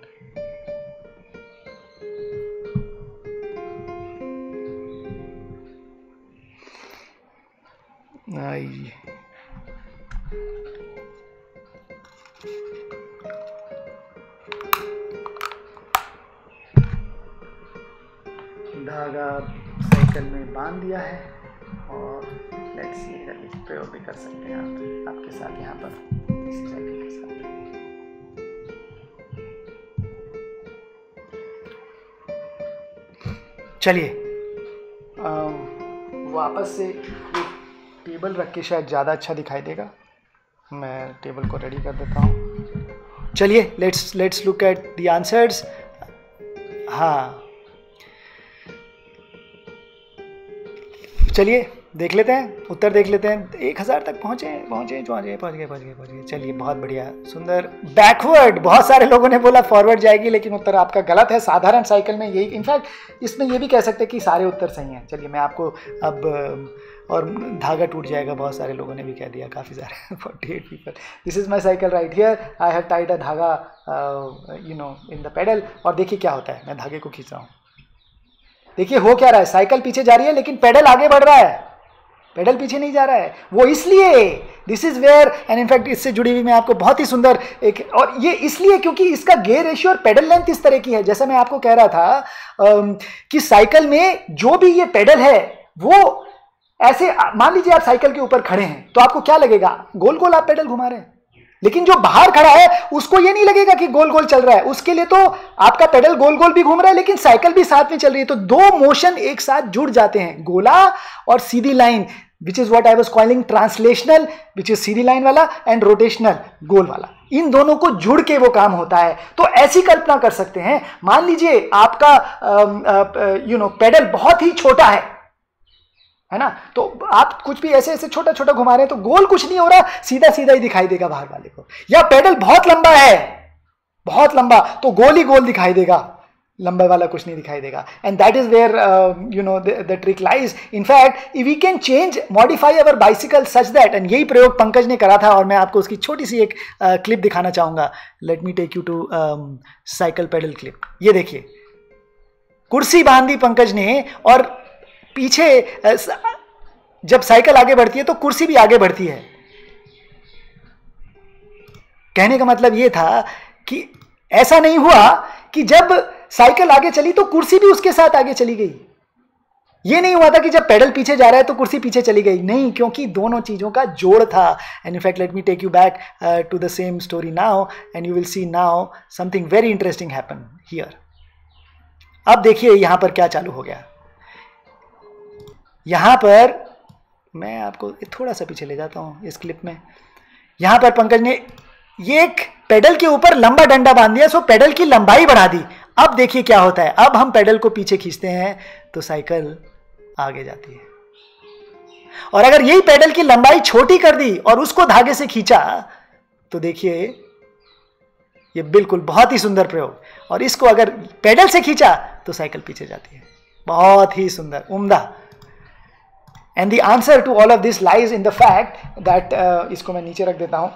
धागा साइकिल में बांध दिया है और लेट्स सी अगर इस प्रयोग भी कर सकते हैं आप आपके साथ यहाँ पर इस साइकिल के साथ. चलिए वापस से टेबल रख के शायद ज़्यादा अच्छा दिखाई देगा. मैं टेबल को रेडी कर देता हूँ. चलिए let's let's look at the answers. हाँ चलिए देख लेते हैं, उत्तर देख लेते हैं. एक हज़ार तक पहुँचे पहुँचे पहुँचे पहुँच गए पहुँच गए पहुँच गए चलिए बहुत बढ़िया, सुंदर. बैकवर्ड, बहुत सारे लोगों ने बोला फॉरवर्ड जाएगी, लेकिन उत्तर आपका गलत है. साधारण साइकिल में यही, इनफैक्ट इसमें ये भी कह सकते हैं कि सारे उत्तर सही हैं. चलिए मैं आपको अब, और धागा टूट जाएगा बहुत सारे लोगों ने भी कह दिया, काफ़ी सारे forty eight people. This is my cycle right here, I have tied a धागा you know in the pedal. और देखिए क्या होता है, मैं धागे को खींच रहा हूँ. देखिए हो क्या रहा है, साइकिल पीछे जा रही है लेकिन पेडल आगे बढ़ रहा है, पेडल पीछे नहीं जा रहा है. वो इसलिए, this is where. And in fact इससे जुड़ी हुई मैं आपको बहुत ही सुंदर एक, और ये इसलिए क्योंकि इसका गियर रेशियो और पेडल लेंथ इस तरह की है. जैसा मैं आपको कह रहा था कि साइकिल में जो भी ये पेडल है वो ऐसे, मान लीजिए आप साइकिल के ऊपर खड़े हैं तो आपको क्या लगेगा, गोल गोल आप पेडल घुमा रहे हैं. लेकिन जो बाहर खड़ा है उसको ये नहीं लगेगा कि गोल गोल चल रहा है. उसके लिए तो आपका पेडल गोल गोल भी घूम रहा है लेकिन साइकिल भी साथ में चल रही है. तो दो मोशन एक साथ जुड़ जाते हैं, गोला और सीधी line, which is what I was calling translational, which is सीधी लाइन वाला, एंड रोटेशनल, गोल वाला. इन दोनों को जुड़ के वो काम होता है. तो ऐसी कल्पना कर सकते हैं, मान लीजिए आपका यू नो पेडल बहुत ही छोटा है है ना, तो आप कुछ भी ऐसे ऐसे छोटा छोटा घुमा रहे हैं तो गोल कुछ नहीं हो रहा, सीधा सीधा ही दिखाई देगा बाहर वाले को. या पेडल बहुत लंबा है, बहुत लंबा, तो गोल ही गोल दिखाई देगा, लंबा वाला कुछ नहीं दिखाई देगा. And that is where you know the trick lies. In fact we can change, modify our bicycle such that, and यही प्रयोग पंकज ने करा था और मैं आपको उसकी छोटी सी एक uh, क्लिप दिखाना चाहूँगा. Let me take you to cycle pedal clip. ये देखिए, कुर्सी बांध दी पंकज ने और पीछे जब साइकिल आगे बढ़ती है तो कुर्सी भी आगे बढ़ती है. कहने का मतलब यह था कि ऐसा नहीं हुआ कि जब साइकिल आगे चली तो कुर्सी भी उसके साथ आगे चली गई. ये नहीं हुआ था कि जब पैडल पीछे जा रहा है तो कुर्सी पीछे चली गई, नहीं, क्योंकि दोनों चीज़ों का जोड़ था। And in fact let me take you back to the same story now and you will see now something very interesting happen here. अब देखिए यहाँ पर क्या चालू हो गया। यहाँ पर मैं आपको थोड़ा सा पीछे ले जाता हूँ इस क्लिप में। यहाँ पर पंकज ने ये एक पेडल के ऊपर लंबा डंडा बांध दिया, सो पेडल की लंबाई बढ़ा दी। अब देखिए क्या होता है, अब हम पेडल को पीछे खींचते हैं तो साइकिल आगे जाती है, और अगर यही पेडल की लंबाई छोटी कर दी और उसको धागे से खींचा तो देखिए ये बिल्कुल बहुत ही सुंदर प्रयोग, और इसको अगर पेडल से खींचा तो साइकिल पीछे जाती है। बहुत ही सुंदर, उम्दा। And the answer to all of this lies in the fact that, इसको मैं नीचे रख देता हूं,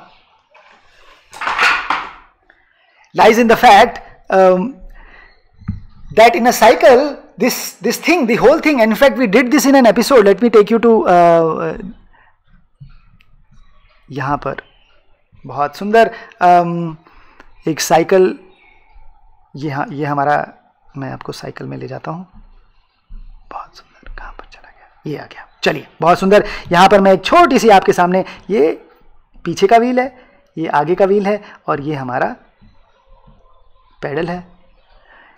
lies in the fact um, that in a cycle this this thing, the whole thing, and in fact we did this in an episode, let me take you to uh, uh, यहाँ पर बहुत सुंदर um, एक cycle, ये ये हमारा, मैं आपको साइकिल में ले जाता हूँ। बहुत सुंदर, कहाँ पर चला गया, ये आ गया, चलिए बहुत सुंदर। यहाँ पर मैं एक छोटी सी आपके सामने, ये पीछे का व्हील है, ये आगे का व्हील है, और ये हमारा पैडल है।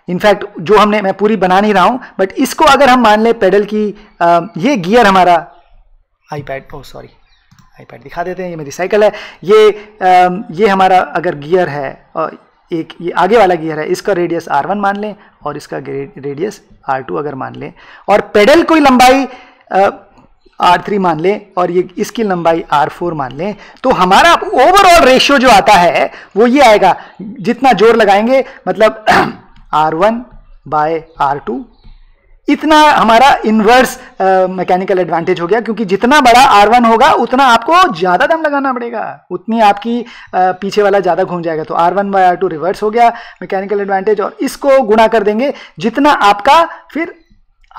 इनफैक्ट जो हमने, मैं पूरी बना नहीं रहा हूँ, बट इसको अगर हम मान लें पैडल की, आ, ये गियर हमारा आईपैड, ओह सॉरी आईपैड दिखा देते हैं, ये मेरी साइकिल है। ये आ, ये हमारा अगर गियर है, और एक ये आगे वाला गियर है, इसका रेडियस आर वन मान लें और इसका रेडियस आर टू अगर मान लें, और पैडल की लंबाई आ, आर थ्री मान लें और ये इसकी लंबाई आर फोर मान लें, तो हमारा ओवरऑल रेशियो जो आता है वो ये आएगा, जितना जोर लगाएंगे मतलब R one by R two, इतना हमारा इन्वर्स मैकेनिकल एडवांटेज हो गया, क्योंकि जितना बड़ा आर वन होगा उतना आपको ज़्यादा दम लगाना पड़ेगा, उतनी आपकी uh, पीछे वाला ज़्यादा घूम जाएगा। तो R one by R two reverse हो गया मैकेनिकल एडवांटेज, और इसको गुणा कर देंगे जितना आपका फिर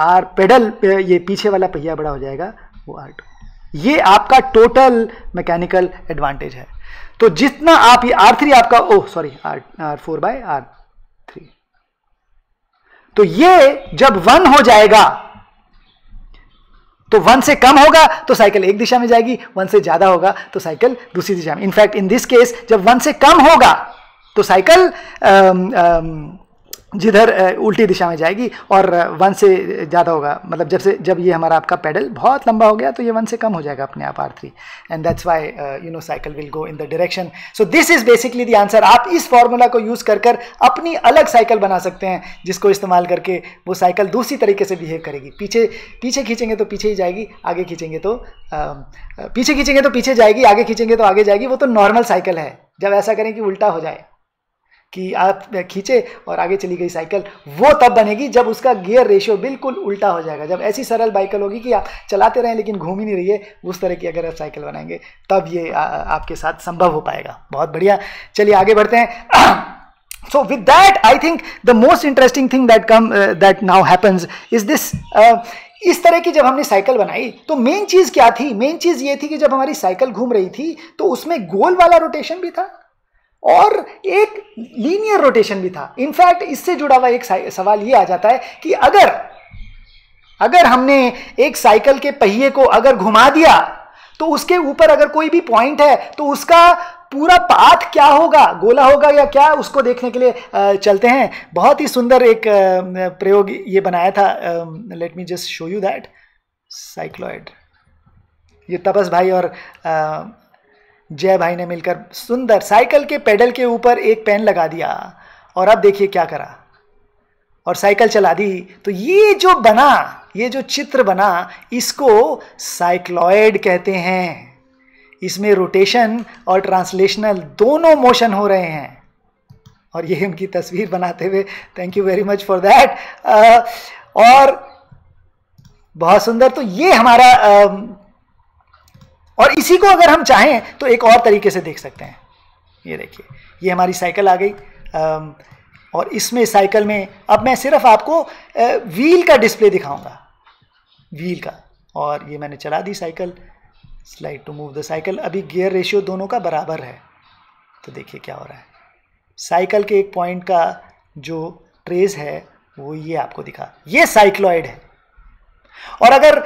आर पेडल, ये पीछे वाला पहिया बड़ा हो जाएगा, वो आर टू। ये आपका टोटल मैकेनिकल एडवांटेज है। तो जितना आप ये आर थ्री आपका, oh sorry R R four by R three, तो ये जब वन हो जाएगा तो वन से कम होगा तो साइकिल एक दिशा में जाएगी, वन से ज्यादा होगा तो साइकिल दूसरी दिशा में। इनफैक्ट इन दिस केस जब वन से कम होगा तो साइकिल जिधर उल्टी दिशा में जाएगी, और वन से ज़्यादा होगा मतलब जब से जब ये हमारा आपका पैडल बहुत लंबा हो गया तो ये वन से कम हो जाएगा अपने आप R three, and that's why you know cycle will go in the direction. So this is basically the answer. आप इस फार्मूला को यूज़ कर कर अपनी अलग साइकिल बना सकते हैं, जिसको इस्तेमाल करके वो साइकिल दूसरी तरीके से बिहेव करेगी। पीछे पीछे खींचेंगे तो पीछे ही जाएगी, आगे खींचेंगे तो पीछे खींचेंगे तो पीछे जाएगी, आगे खींचेंगे तो आगे जाएगी। वो तो नॉर्मल साइकिल है। जब ऐसा करें कि उल्टा हो जाए कि आप खींचे और आगे चली गई साइकिल, वो तब बनेगी जब उसका गियर रेशियो बिल्कुल उल्टा हो जाएगा। जब ऐसी सरल बाइकल होगी कि आप चलाते रहें लेकिन घूम ही नहीं रही है, उस तरह की अगर आप साइकिल बनाएंगे तब ये आ, आपके साथ संभव हो पाएगा। बहुत बढ़िया, चलिए आगे बढ़ते हैं। So with that, I think the most interesting thing that come uh, that now happens is this. Uh, इस तरह की जब हमने साइकिल बनाई तो मेन चीज़ क्या थी? मेन चीज़ ये थी कि जब हमारी साइकिल घूम रही थी तो उसमें गोल वाला रोटेशन भी था और एक लीनियर रोटेशन भी था। इनफैक्ट इससे जुड़ा हुआ एक सवाल ये आ जाता है कि अगर अगर हमने एक साइकिल के पहिए को अगर घुमा दिया तो उसके ऊपर अगर कोई भी पॉइंट है तो उसका पूरा पाथ क्या होगा, गोला होगा या क्या, उसको देखने के लिए चलते हैं। बहुत ही सुंदर एक प्रयोग ये बनाया था। Let me just show you that cycloid. ये तपस भाई और uh, जय भाई ने मिलकर सुंदर साइकिल के पेडल के ऊपर एक पेन लगा दिया और अब देखिए क्या करा, और साइकिल चला दी। तो ये जो बना, ये जो चित्र बना, इसको साइक्लॉइड कहते हैं। इसमें रोटेशन और ट्रांसलेशनल दोनों मोशन हो रहे हैं। और ये उनकी तस्वीर बनाते हुए, thank you very much for that. और बहुत सुंदर। तो ये हमारा uh, और इसी को अगर हम चाहें तो एक और तरीके से देख सकते हैं। ये देखिए, ये हमारी साइकिल आ गई और इसमें साइकिल में अब मैं सिर्फ आपको व्हील का डिस्प्ले दिखाऊंगा, व्हील का। और ये मैंने चला दी cycle, slide to move the cycle. अभी गियर रेशियो दोनों का बराबर है, तो देखिए क्या हो रहा है। साइकिल के एक पॉइंट का जो ट्रेस है वो ये आपको दिखा, ये साइक्लॉइड है। और अगर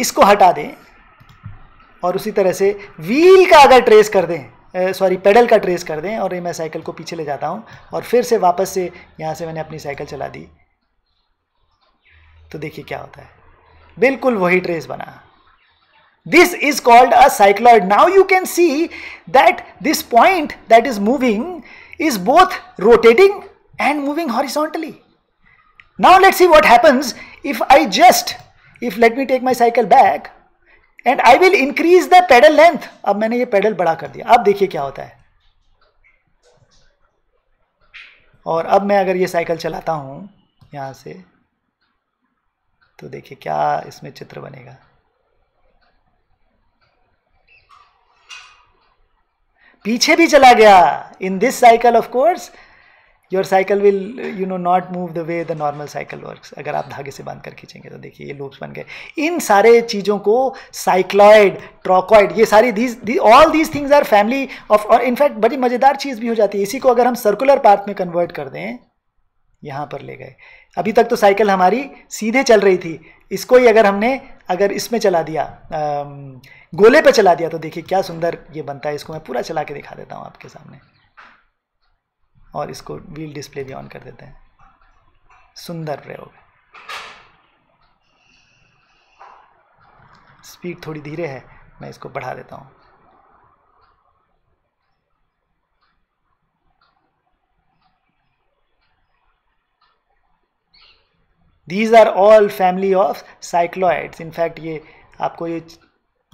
इसको हटा दें और उसी तरह से व्हील का अगर ट्रेस कर दें, सॉरी पेडल का ट्रेस कर दें, और ये मैं साइकिल को पीछे ले जाता हूँ और फिर से वापस से यहाँ से मैंने अपनी साइकिल चला दी, तो देखिए क्या होता है, बिल्कुल वही ट्रेस बना। This is called a cycloid. Now you can see that this point that is moving is both rotating and moving horizontally. Now let's see what happens if I just, if let me take my cycle back and I will increase the pedal length. अब मैंने ये pedal बड़ा कर दिया, अब देखिए क्या होता है। और अब मैं अगर ये cycle चलाता हूँ यहाँ से, तो देखिए क्या इसमें चित्र बनेगा। पीछे भी चला गया। In this cycle of course your cycle will you know not move the way the normal cycle works. अगर आप धागे से बांध कर खींचेंगे तो देखिए ये लूप्स बन गए। इन सारे चीज़ों को साइक्लॉइड, ट्रोकॉइड, ये सारी these all these things are family of, और इनफैक्ट बड़ी मज़ेदार चीज़ भी हो जाती है। इसी को अगर हम सर्कुलर पाथ में कन्वर्ट कर दें, यहाँ पर ले गए, अभी तक तो साइकिल हमारी सीधे चल रही थी, इसको ही अगर हमने अगर इसमें चला दिया, गोले पे चला दिया, तो देखिए क्या सुंदर ये बनता है। इसको मैं पूरा चला के दिखा देता हूँ आपके सामने, और इसको व्हील डिस्प्ले भी ऑन कर देते हैं। सुंदर प्रयोग। स्पीड थोड़ी धीरे है, मैं इसको बढ़ा देता हूँ। These are all family of cycloids. In fact, ये आपको ये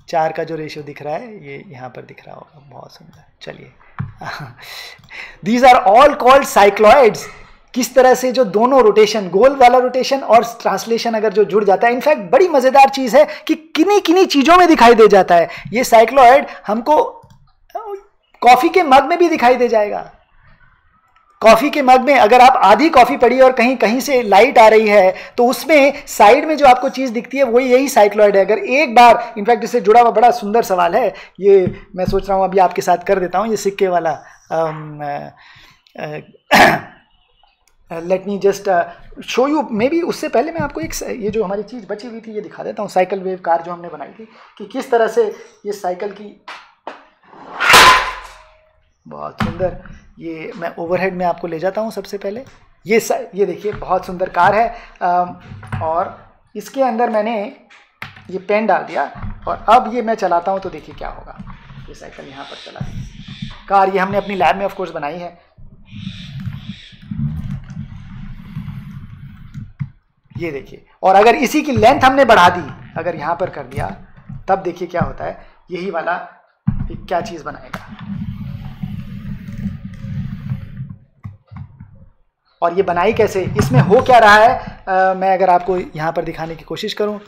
चार का जो रेशियो दिख रहा है ये यहाँ पर दिख रहा होगा, बहुत सुंदर। चलिए, These are all called cycloids. किस तरह से जो दोनों रोटेशन, गोल वाला रोटेशन और ट्रांसलेशन अगर जो जुड़ जाता है, इनफैक्ट बड़ी मज़ेदार चीज़ है कि किन्हीं किन्हीं चीज़ों में दिखाई दे जाता है। ये साइक्लॉइड हमको कॉफ़ी के मग में भी दिखाई दे जाएगा। कॉफ़ी के मग में अगर आप आधी कॉफ़ी पड़ी और कहीं कहीं से लाइट आ रही है, तो उसमें साइड में जो आपको चीज़ दिखती है वही यही साइक्लॉइड है। अगर एक बार, इनफैक्ट इससे जुड़ा हुआ बड़ा सुंदर सवाल है, ये मैं सोच रहा हूँ अभी आपके साथ कर देता हूँ, ये सिक्के वाला। Let me just show you, maybe उससे पहले मैं आपको एक ये जो हमारी चीज़ बची हुई थी ये दिखा देता हूँ, साइकिल वेव कार जो हमने बनाई थी, कि किस तरह से ये साइकिल की, बहुत सुंदर, ये मैं ओवरहेड में आपको ले जाता हूँ। सबसे पहले ये ये देखिए बहुत सुंदर कार है, आ, और इसके अंदर मैंने ये पेन डाल दिया, और अब ये मैं चलाता हूँ तो देखिए क्या होगा। ये साइकिल यहाँ पर चला गई, कार ये हमने अपनी लैब में ऑफ कोर्स बनाई है। ये देखिए, और अगर इसी की लेंथ हमने बढ़ा दी, अगर यहाँ पर कर दिया, तब देखिए क्या होता है, यही वाला क्या चीज़ बनाएगा। और ये बनाई कैसे, इसमें हो क्या रहा है, आ, मैं अगर आपको यहाँ पर दिखाने की कोशिश करूँ,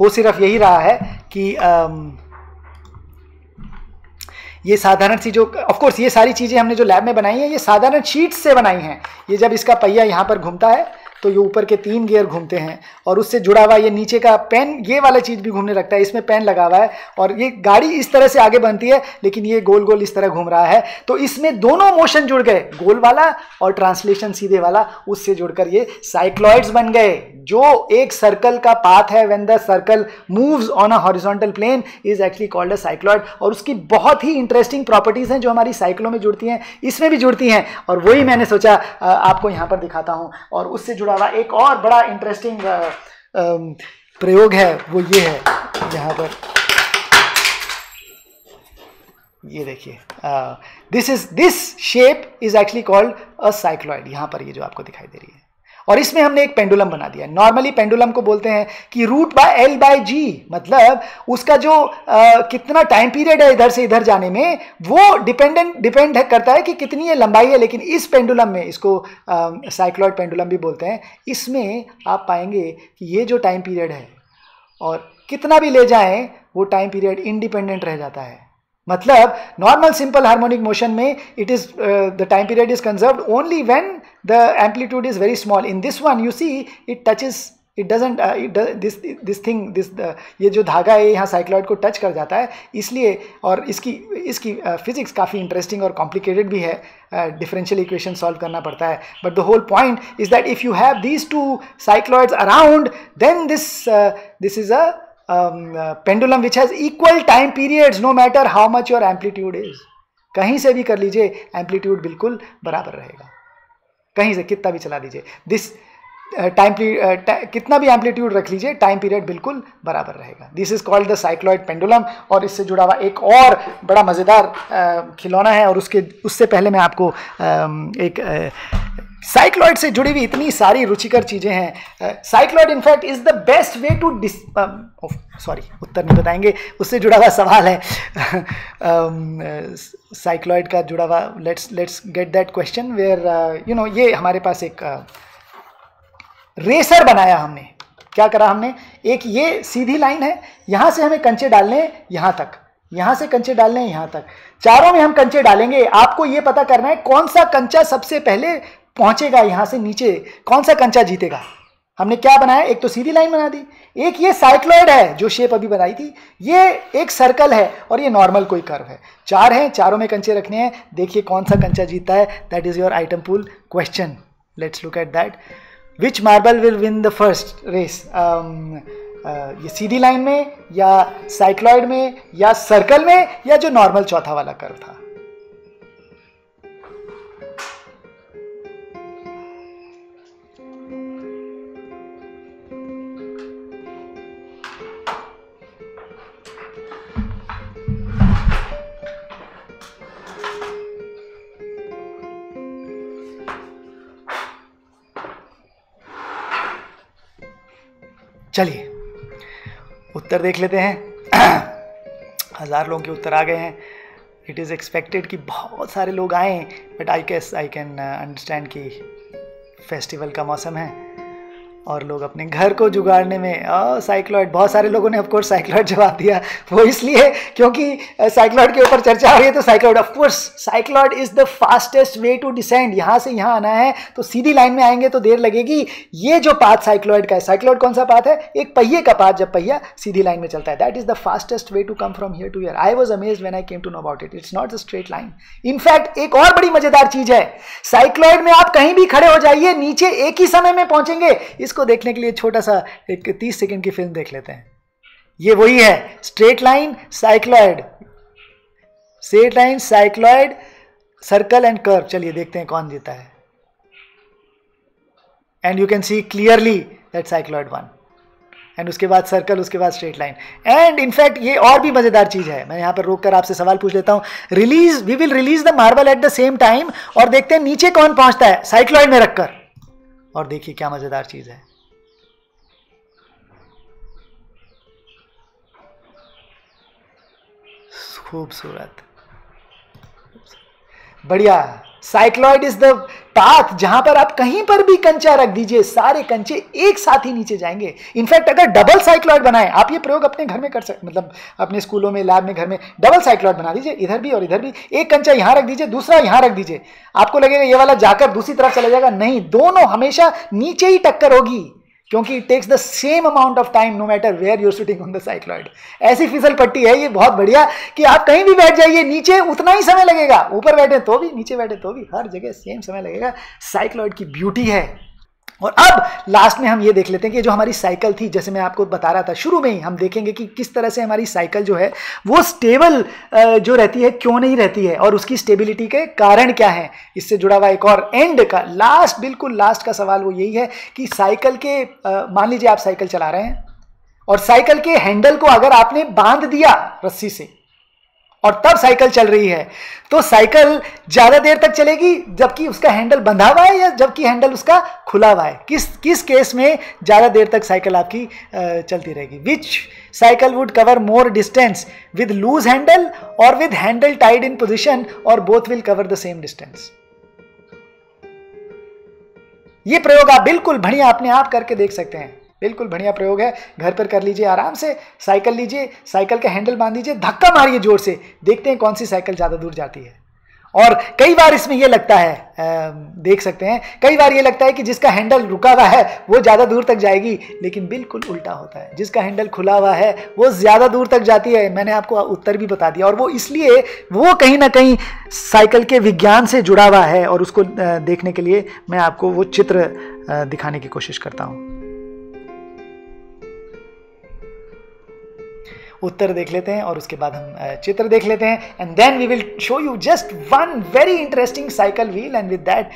हो सिर्फ यही रहा है कि आ, ये साधारण सी जो, ऑफ कोर्स ये सारी चीज़ें हमने जो लैब में बनाई हैं ये साधारण शीट्स से बनाई हैं। ये जब इसका पहिया यहाँ पर घूमता है तो ये ऊपर के तीन गियर घूमते हैं, और उससे जुड़ा हुआ ये नीचे का पेन, ये वाला चीज़ भी घूमने लगता है, इसमें पेन लगा हुआ है, और ये गाड़ी इस तरह से आगे बनती है, लेकिन ये गोल गोल इस तरह घूम रहा है। तो इसमें दोनों मोशन जुड़ गए, गोल वाला और ट्रांसलेशन सीधे वाला, उससे जुड़कर ये साइक्लॉइड्स बन गए। जो एक सर्कल का पाथ है, when the circle moves on a horizontal plane is actually called a cycloid, और उसकी बहुत ही इंटरेस्टिंग प्रॉपर्टीज़ हैं जो हमारी साइकिलों में जुड़ती हैं, इसमें भी जुड़ती हैं, और वही मैंने सोचा आपको यहाँ पर दिखाता हूँ। और उससे जुड़ा एक और बड़ा इंटरेस्टिंग प्रयोग है, वो ये है, यहाँ पर ये देखिए, this is this shape is actually called a cycloid. यहाँ पर ये जो आपको दिखाई दे रही है, और इसमें हमने एक पेंडुलम बना दिया। नॉर्मली पेंडुलम को बोलते हैं कि root by L by G, मतलब उसका जो आ, कितना टाइम पीरियड है इधर से इधर जाने में, वो डिपेंडेंट डिपेंड करता है कि कितनी ये लंबाई है। लेकिन इस पेंडुलम में, इसको साइक्लॉइड पेंडुलम भी बोलते हैं, इसमें आप पाएंगे कि ये जो टाइम पीरियड है, और कितना भी ले जाएँ वो टाइम पीरियड इंडिपेंडेंट रह जाता है। मतलब नॉर्मल सिंपल हार्मोनिक मोशन में it is the time period is conserved only when the amplitude is very small. In this one you see it touches it doesn't it this this thing this ये जो धागा है यहाँ cycloid को touch कर जाता है, इसलिए और इसकी इसकी फिजिक्स uh, काफ़ी इंटरेस्टिंग और कॉम्प्लिकेटेड भी है, डिफरेंशियल इक्वेशन सॉल्व करना पड़ता है. But the whole point is that if you have these two cycloids around then this this is a pendulum which has equal time periods no matter how much your amplitude is. कहीं से भी कर लीजिए, amplitude बिल्कुल बराबर रहेगा, कहीं से कितना भी चला दीजिए, दिस टाइम पीरियड कितना भी एम्पलीट्यूड रख लीजिए, टाइम पीरियड बिल्कुल बराबर रहेगा. This is called the cycloid pendulum. और इससे जुड़ा हुआ एक और बड़ा मज़ेदार uh, खिलौना है, और उसके उससे पहले मैं आपको uh, एक साइक्लॉइड uh, से जुड़ी हुई इतनी सारी रुचिकर चीज़ें हैं. Cycloid in fact is the best way to dis sorry उत्तर नहीं बताएंगे, उससे जुड़ा हुआ सवाल है साइक्लॉइड uh, का जुड़ा हुआ. Let's let's get that question where you know ये हमारे पास एक uh, रेसर बनाया हमने. क्या करा हमने, एक ये सीधी लाइन है, यहाँ से हमें कंचे डालने हैं यहाँ तक, यहाँ से कंचे डालने हैं यहाँ तक, चारों में हम कंचे डालेंगे. आपको ये पता करना है कौन सा कंचा सबसे पहले पहुँचेगा यहाँ से नीचे, कौन सा कंचा जीतेगा. हमने क्या बनाया, एक तो सीधी लाइन बना दी, एक ये साइक्लॉइड है जो शेप अभी बनाई थी, ये एक सर्कल है, और ये नॉर्मल कोई कर्व है. चार हैं, चारों में कंचे रखने हैं, देखिए कौन सा कंचा जीतता है. That is your item pool question. Let's look at that. Which marble will win the first race? Um, uh, ये सीधी लाइन में या साइक्लॉइड में या सर्कल में या जो नॉर्मल चौथा वाला कर्व था. चलिए उत्तर देख लेते हैं. हज़ार लोगों के उत्तर आ गए हैं. इट इज़ एक्सपेक्टेड कि बहुत सारे लोग आए, but I guess I can understand कि फेस्टिवल का मौसम है और लोग अपने घर को जुगाड़ने में साइक्लॉइड. बहुत सारे लोगों ने ऑफकोर्स साइक्लॉइड जवाब दिया, वो इसलिए क्योंकि साइक्लॉइड के ऊपर चर्चा हो रही है. तो cycloid of course cycloid is the fastest way to descend. यहाँ से यहाँ आना है तो सीधी लाइन में आएंगे तो देर लगेगी. ये जो पाथ साइक्लॉइड का है, साइक्लॉइड कौन सा पाथ है, एक पहिए का पाथ, जब पहिया सीधी लाइन में चलता है. That is the fastest way to come from here to here. I was amazed when I came to know about it. It's not a straight line. In fact एक और बड़ी मजेदार चीज़ है, साइक्लॉइड में आप कहीं भी खड़े हो जाइए, नीचे एक ही समय में पहुँचेंगे. इसको देखने के लिए छोटा सा एक तीस सेकंड की फिल्म देख लेते हैं. ये वही है, straight line cycloid, straight line cycloid, circle and curve. चलिए देखते हैं कौन जीता है. And you can see clearly that cycloid won, and उसके बाद सर्कल, उसके बाद स्ट्रेट लाइन. एंड इनफैक्ट ये और भी मज़ेदार चीज़ है, मैं यहाँ पर रोक कर आपसे सवाल पूछ लेता हूँ. Release we will release the marble at the same time, और देखते हैं नीचे कौन पहुँचता है साइक्लॉइड में रखकर. और देखिए क्या मज़ेदार चीज़ है, खूबसूरत, बढ़िया. साइक्लॉइड इज द पाथ जहां पर आप कहीं पर भी कंचा रख दीजिए, सारे कंचे एक साथ ही नीचे जाएंगे. इनफैक्ट अगर डबल साइक्लॉइड बनाएं, आप ये प्रयोग अपने घर में कर सकते, मतलब अपने स्कूलों में, लैब में, घर में डबल साइक्लॉइड बना दीजिए, इधर भी और इधर भी, एक कंचा यहां रख दीजिए, दूसरा यहां रख दीजिए. आपको लगेगा ये वाला जाकर दूसरी तरफ चला जाएगा, नहीं, दोनों हमेशा नीचे ही टक्कर होगी, क्योंकि it takes the same amount of time no matter where you are sitting on the cycloid. ऐसी फिसल पट्टी है ये, बहुत बढ़िया, कि आप कहीं भी बैठ जाइए, नीचे उतना ही समय लगेगा, ऊपर बैठे तो भी, नीचे बैठे तो भी, हर जगह सेम समय लगेगा. साइक्लॉइड की ब्यूटी है. और अब लास्ट में हम ये देख लेते हैं कि जो हमारी साइकिल थी, जैसे मैं आपको बता रहा था शुरू में ही, हम देखेंगे कि किस तरह से हमारी साइकिल जो है वो स्टेबल जो रहती है क्यों नहीं रहती है, और उसकी स्टेबिलिटी के कारण क्या है. इससे जुड़ा हुआ एक और एंड का लास्ट, बिल्कुल लास्ट का सवाल वो यही है कि साइकिल के, मान लीजिए आप साइकिल चला रहे हैं और साइकिल के हैंडल को अगर आपने बांध दिया रस्सी से और तब साइकिल चल रही है, तो साइकिल ज़्यादा देर तक चलेगी जबकि उसका हैंडल बंधा हुआ है या जबकि हैंडल उसका खुला हुआ है. किस किस केस में ज़्यादा देर तक साइकिल आपकी आ, चलती रहेगी. Which cycle would cover more distance with loose handle और with handle tied in position, और both will cover the same distance. ये प्रयोग आप बिल्कुल बढ़िया अपने आप करके देख सकते हैं. बिल्कुल बढ़िया प्रयोग है, घर पर कर लीजिए, आराम से साइकिल लीजिए, साइकिल का हैंडल बांध दीजिए, धक्का मारिए जोर से, देखते हैं कौन सी साइकिल ज़्यादा दूर जाती है. और कई बार इसमें ये लगता है, देख सकते हैं, कई बार ये लगता है कि जिसका हैंडल रुका हुआ है वो ज़्यादा दूर तक जाएगी, लेकिन बिल्कुल उल्टा होता है। जिसका हैंडल खुला हुआ है वो ज़्यादा दूर तक जाती है। मैंने आपको उत्तर भी बता दिया, और वो इसलिए वो कहीं ना कहीं साइकिल के विज्ञान से जुड़ा हुआ है, और उसको देखने के लिए मैं आपको वो चित्र दिखाने की कोशिश करता हूँ। उत्तर देख लेते हैं और उसके बाद हम चित्र देख लेते हैं, and then we will show you just one very interesting cycle wheel, and with that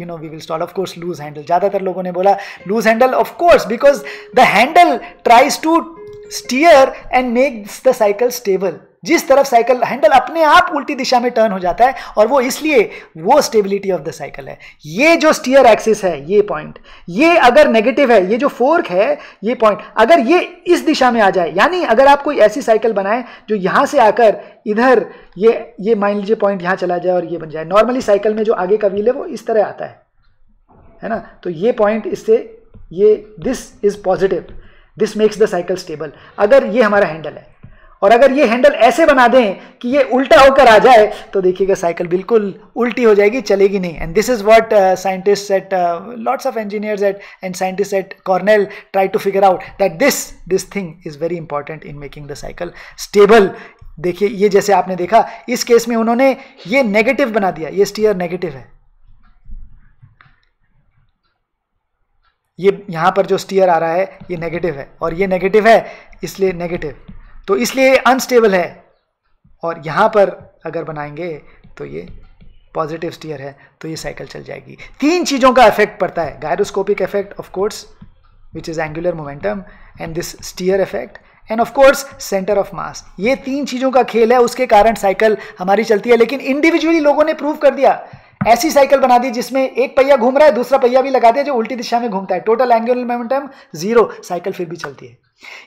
you know we will start of course loose handle. ज़्यादातर लोगों ने बोला loose handle, of course because the handle tries to steer and make the cycle stable. जिस तरफ cycle handle अपने आप उल्टी दिशा में टर्न हो जाता है, और वो इसलिए वो स्टेबिलिटी ऑफ द साइकिल है। ये जो स्टीयर एक्सिस है, ये पॉइंट, ये अगर नेगेटिव है, ये जो फोर्क है, ये पॉइंट अगर ये इस दिशा में आ जाए, यानी अगर आप कोई ऐसी साइकिल बनाएं जो यहाँ से आकर इधर ये ये मान लीजिए पॉइंट यहाँ चला जाए और ये बन जाए। नॉर्मली साइकिल में जो आगे का व्हील है वो इस तरह आता है, है ना। तो ये पॉइंट इससे, ये this is positive, this makes the cycle stable. अगर ये हमारा हैंडल है और अगर ये हैंडल ऐसे बना दें कि ये उल्टा होकर आ जाए, तो देखिएगा साइकिल बिल्कुल उल्टी हो जाएगी, चलेगी नहीं। And this is what scientists at, lots of engineers at and scientists at Cornell try to figure out that this this thing is very important in making the cycle stable. देखिए ये जैसे आपने देखा, इस केस में उन्होंने ये negative बना दिया, ये स्टीयर नेगेटिव है, ये यहाँ पर जो स्टीयर आ रहा है ये नेगेटिव है, और ये नेगेटिव है इसलिए नेगेटिव, तो इसलिए अनस्टेबल है। और यहाँ पर अगर बनाएंगे तो ये पॉजिटिव स्टीयर है, तो ये साइकिल चल जाएगी। तीन चीज़ों का इफेक्ट पड़ता है, gyroscopic effect of course which is angular momentum, and this steer effect, and of course centre of mass. ये तीन चीज़ों का खेल है, उसके कारण साइकिल हमारी चलती है। लेकिन इंडिविजुअली लोगों ने प्रूव कर दिया, ऐसी साइकिल बना दी जिसमें एक पहिया घूम रहा है, दूसरा पहिया भी लगा दिया जो उल्टी दिशा में घूमता है, total angular momentum zero, cycle फिर भी चलती है।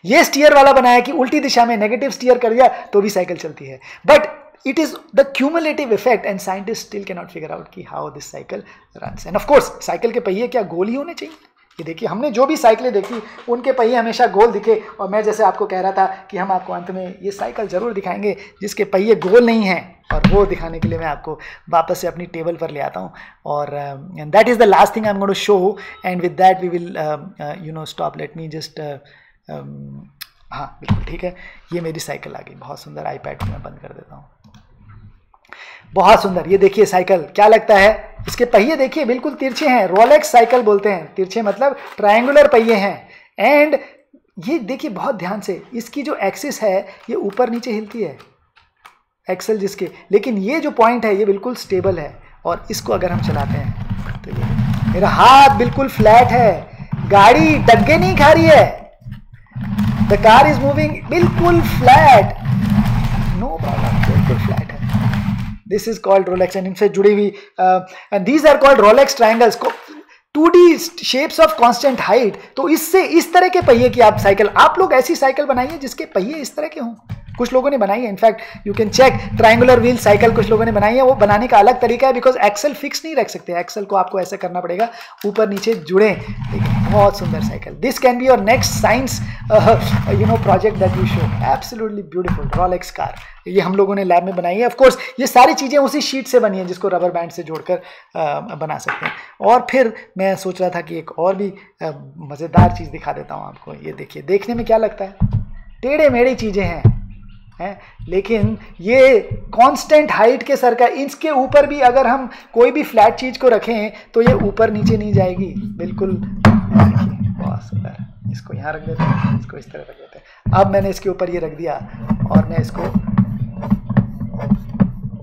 ये स्टीयर वाला बनाया कि उल्टी दिशा में नेगेटिव स्टीयर कर दिया तो भी साइकिल चलती है, but it is the cumulative effect, and scientist still can not figure out कि how this cycle runs. And of course cycle के पहिए क्या गोल ही होने चाहिए? ये देखिए, हमने जो भी साइकिलें देखी उनके पहिए हमेशा गोल दिखे, और मैं जैसे आपको कह रहा था कि हम आपको अंत में ये साइकिल जरूर दिखाएंगे जिसके पहिए गोल नहीं हैं, और वो दिखाने के लिए मैं आपको वापस से अपनी टेबल पर ले आता हूँ, और and that is the last thing I am going to show, and with that we will you know stop. Let me just, हाँ बिल्कुल ठीक है, ये मेरी साइकिल आ गई, बहुत सुंदर। आईपैड को मैं बंद कर देता हूँ, बहुत सुंदर। ये देखिए साइकिल, क्या लगता है, इसके पहिए देखिए बिल्कुल तिरछे हैं, रोलेक्स साइकिल बोलते हैं, तिरछे मतलब ट्रायंगुलर पहिए हैं। एंड ये देखिए बहुत ध्यान से, इसकी जो एक्सिस है ये ऊपर नीचे हिलती है, एक्सल जिसके, लेकिन ये जो पॉइंट है ये बिल्कुल स्टेबल है। और इसको अगर हम चलाते हैं तो ये मेरा हाथ बिल्कुल फ्लैट है, गाड़ी डग्गे नहीं खा रही है, द कार इज मूविंग बिल्कुल फ्लैट, नो प्रॉब्लम, बिल्कुल flat. This is called Rolex, and इनसे जुड़ी हुई uh, and these are called Rolex triangles, two D shapes of constant height। तो इससे इस तरह के पहिए की आप साइकिल, आप लोग ऐसी साइकिल बनाइए जिसके पहिए इस तरह के हों। कुछ लोगों ने बनाई है, in fact you can check triangular wheel cycle कुछ लोगों ने बनाई है। वो बनाने का अलग तरीका है, बिकॉज एक्सल फिक्स नहीं रख सकते, एक्सल को आपको ऐसा करना पड़ेगा, ऊपर नीचे जुड़े। बहुत सुंदर cycle, this can be your next science you know project that you show, absolutely beautiful Rolex car. ये हम लोगों ने लैब में बनाई है, ऑफकोर्स ये सारी चीज़ें उसी शीट से बनी है जिसको रबर बैंड से जोड़कर uh, बना सकते हैं। और फिर मैं सोच रहा था कि एक और भी uh, मज़ेदार चीज़ दिखा देता हूँ आपको। ये देखिए, देखने में क्या लगता है, टेढ़े मेढ़ी चीज़ें हैं है, लेकिन ये कांस्टेंट हाइट के सर्कल, इसके ऊपर भी अगर हम कोई भी फ्लैट चीज़ को रखें तो ये ऊपर नीचे नहीं जाएगी, बिल्कुल। बहुत सुंदर, इसको यहाँ रख देते हैं, इसको इस तरह रख देते हैं। अब मैंने इसके ऊपर ये रख दिया, और मैं इसको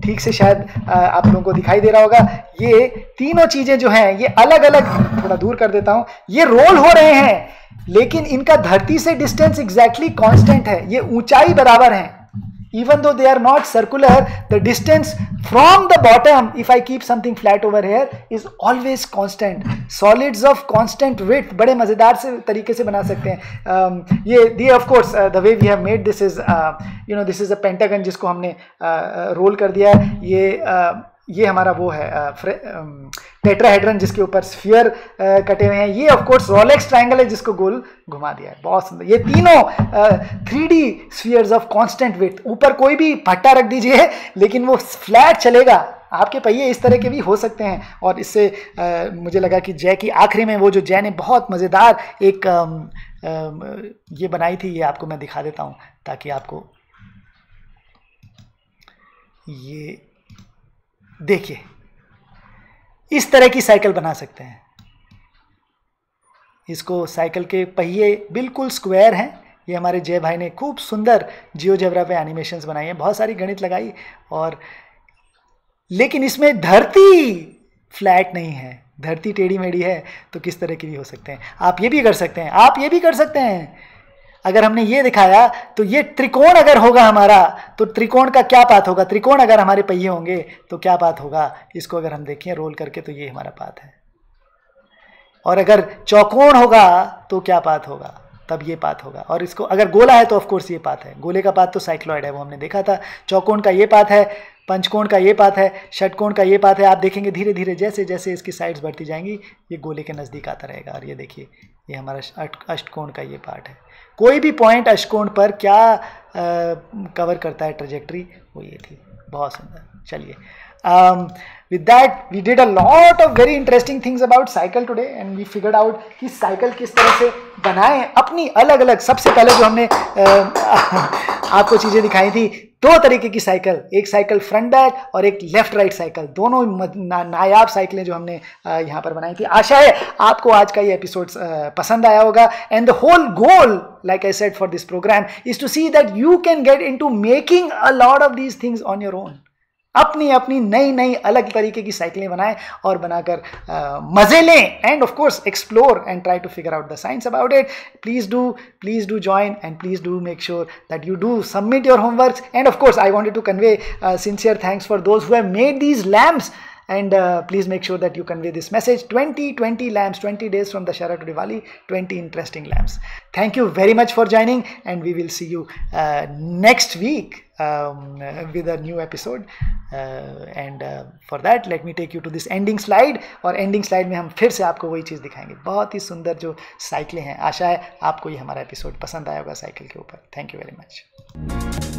ठीक से, शायद आप लोगों को दिखाई दे रहा होगा, ये तीनों चीज़ें जो हैं ये अलग अलग, थोड़ा दूर कर देता हूँ, ये रोल हो रहे हैं, लेकिन इनका धरती से डिस्टेंस एग्जैक्टली कांस्टेंट है, ये ऊंचाई बराबर है। Even though they are not circular, the distance from the bottom, if I keep something flat over here, is always constant. Solids of constant width, बड़े मज़ेदार से तरीके से बना सकते हैं। ये ये of course uh, the way we have made this is uh, you know this is a pentagon जिसको हमने roll uh, कर दिया है। ये uh, ये हमारा वो है टेट्राहेड्रन जिसके ऊपर स्फीयर कटे हुए हैं। ये ऑफ कोर्स रोलेक्स ट्रायंगल है जिसको गोल घुमा दिया है, बहुत सुंदर। ये तीनों three D spheres of constant width, ऊपर कोई भी भट्टा रख दीजिए लेकिन वो फ्लैट चलेगा, आपके पहिए इस तरह के भी हो सकते हैं। और इससे आ, मुझे लगा कि जय की आखिरी में वो जो जय ने बहुत मज़ेदार एक आ, आ, ये बनाई थी, ये आपको मैं दिखा देता हूँ ताकि आपको ये देखिए इस तरह की साइकिल बना सकते हैं। इसको साइकिल के पहिए बिल्कुल स्क्वायर हैं। ये हमारे जय भाई ने खूब सुंदर जियोजेब्रा पे एनिमेशंस बनाए हैं, बहुत सारी गणित लगाई, और लेकिन इसमें धरती फ्लैट नहीं है, धरती टेढ़ी मेढ़ी है, तो किस तरह की भी हो सकते हैं। आप ये भी कर सकते हैं, आप ये भी कर सकते हैं। अगर हमने ये दिखाया तो ये त्रिकोण अगर होगा हमारा तो त्रिकोण का क्या पाथ होगा, त्रिकोण अगर हमारे पहिए होंगे तो क्या पाथ होगा, इसको अगर हम देखें रोल करके तो ये हमारा पाथ है। और अगर चौकोण होगा तो क्या पाथ होगा, तब ये पाथ होगा। और इसको अगर गोला है तो ऑफ कोर्स ये पाथ है, गोले का पाथ तो साइक्लॉइड है, वो हमने देखा था। चौकोण का ये पाथ है, पंचकोण का ये पाथ है, षटकोण का ये पाथ है। आप देखेंगे धीरे धीरे जैसे जैसे इसकी साइड्स बढ़ती जाएंगी ये गोले के नज़दीक आता रहेगा। और ये देखिए ये हमारा अष्टकोण का ये पार्ट है। कोई भी पॉइंट अष्टकोण पर क्या आ, कवर करता है ट्रजेक्ट्री, वो ये थी। बहुत सुंदर। चलिए Um, with that we did a lot of very interesting things about cycle today and we figured out कि साइकिल किस तरह से बनाएं अपनी अलग अलग। सबसे पहले जो हमने आपको चीज़ें दिखाई थी, दो तरीके की साइकिल, एक साइकिल फ्रंट बैक और एक लेफ्ट राइट साइकिल, दोनों ना, नायाब साइकिलें जो हमने यहाँ पर बनाई थी। आशा है आपको आज का ये एपिसोड पसंद आया होगा। And the whole goal like I said for this program is to see that you can get into making a lot of these things on your own. अपनी अपनी नई नई अलग तरीके की साइकिलें बनाएं और बनाकर मज़े लें। And of course explore and try to figure out the science about it. Please do please do join and please do make sure that you do submit your homeworks. And of course I wanted to convey sincere thanks for those who have made these lamps and uh, please make sure that you convey this message. twenty twenty lamps, twenty days from Dashara to Diwali, twenty interesting lamps. Thank you very much for joining and we will see you uh, next week um, with a new episode uh, and uh, for that let me take you to this ending slide. और ending slide में हम फिर से आपको वही चीज़ दिखाएंगे, बहुत ही सुंदर जो साइकिलें हैं। आशा है आपको ये हमारा एपिसोड पसंद आया होगा साइकिल के ऊपर। Thank you very much.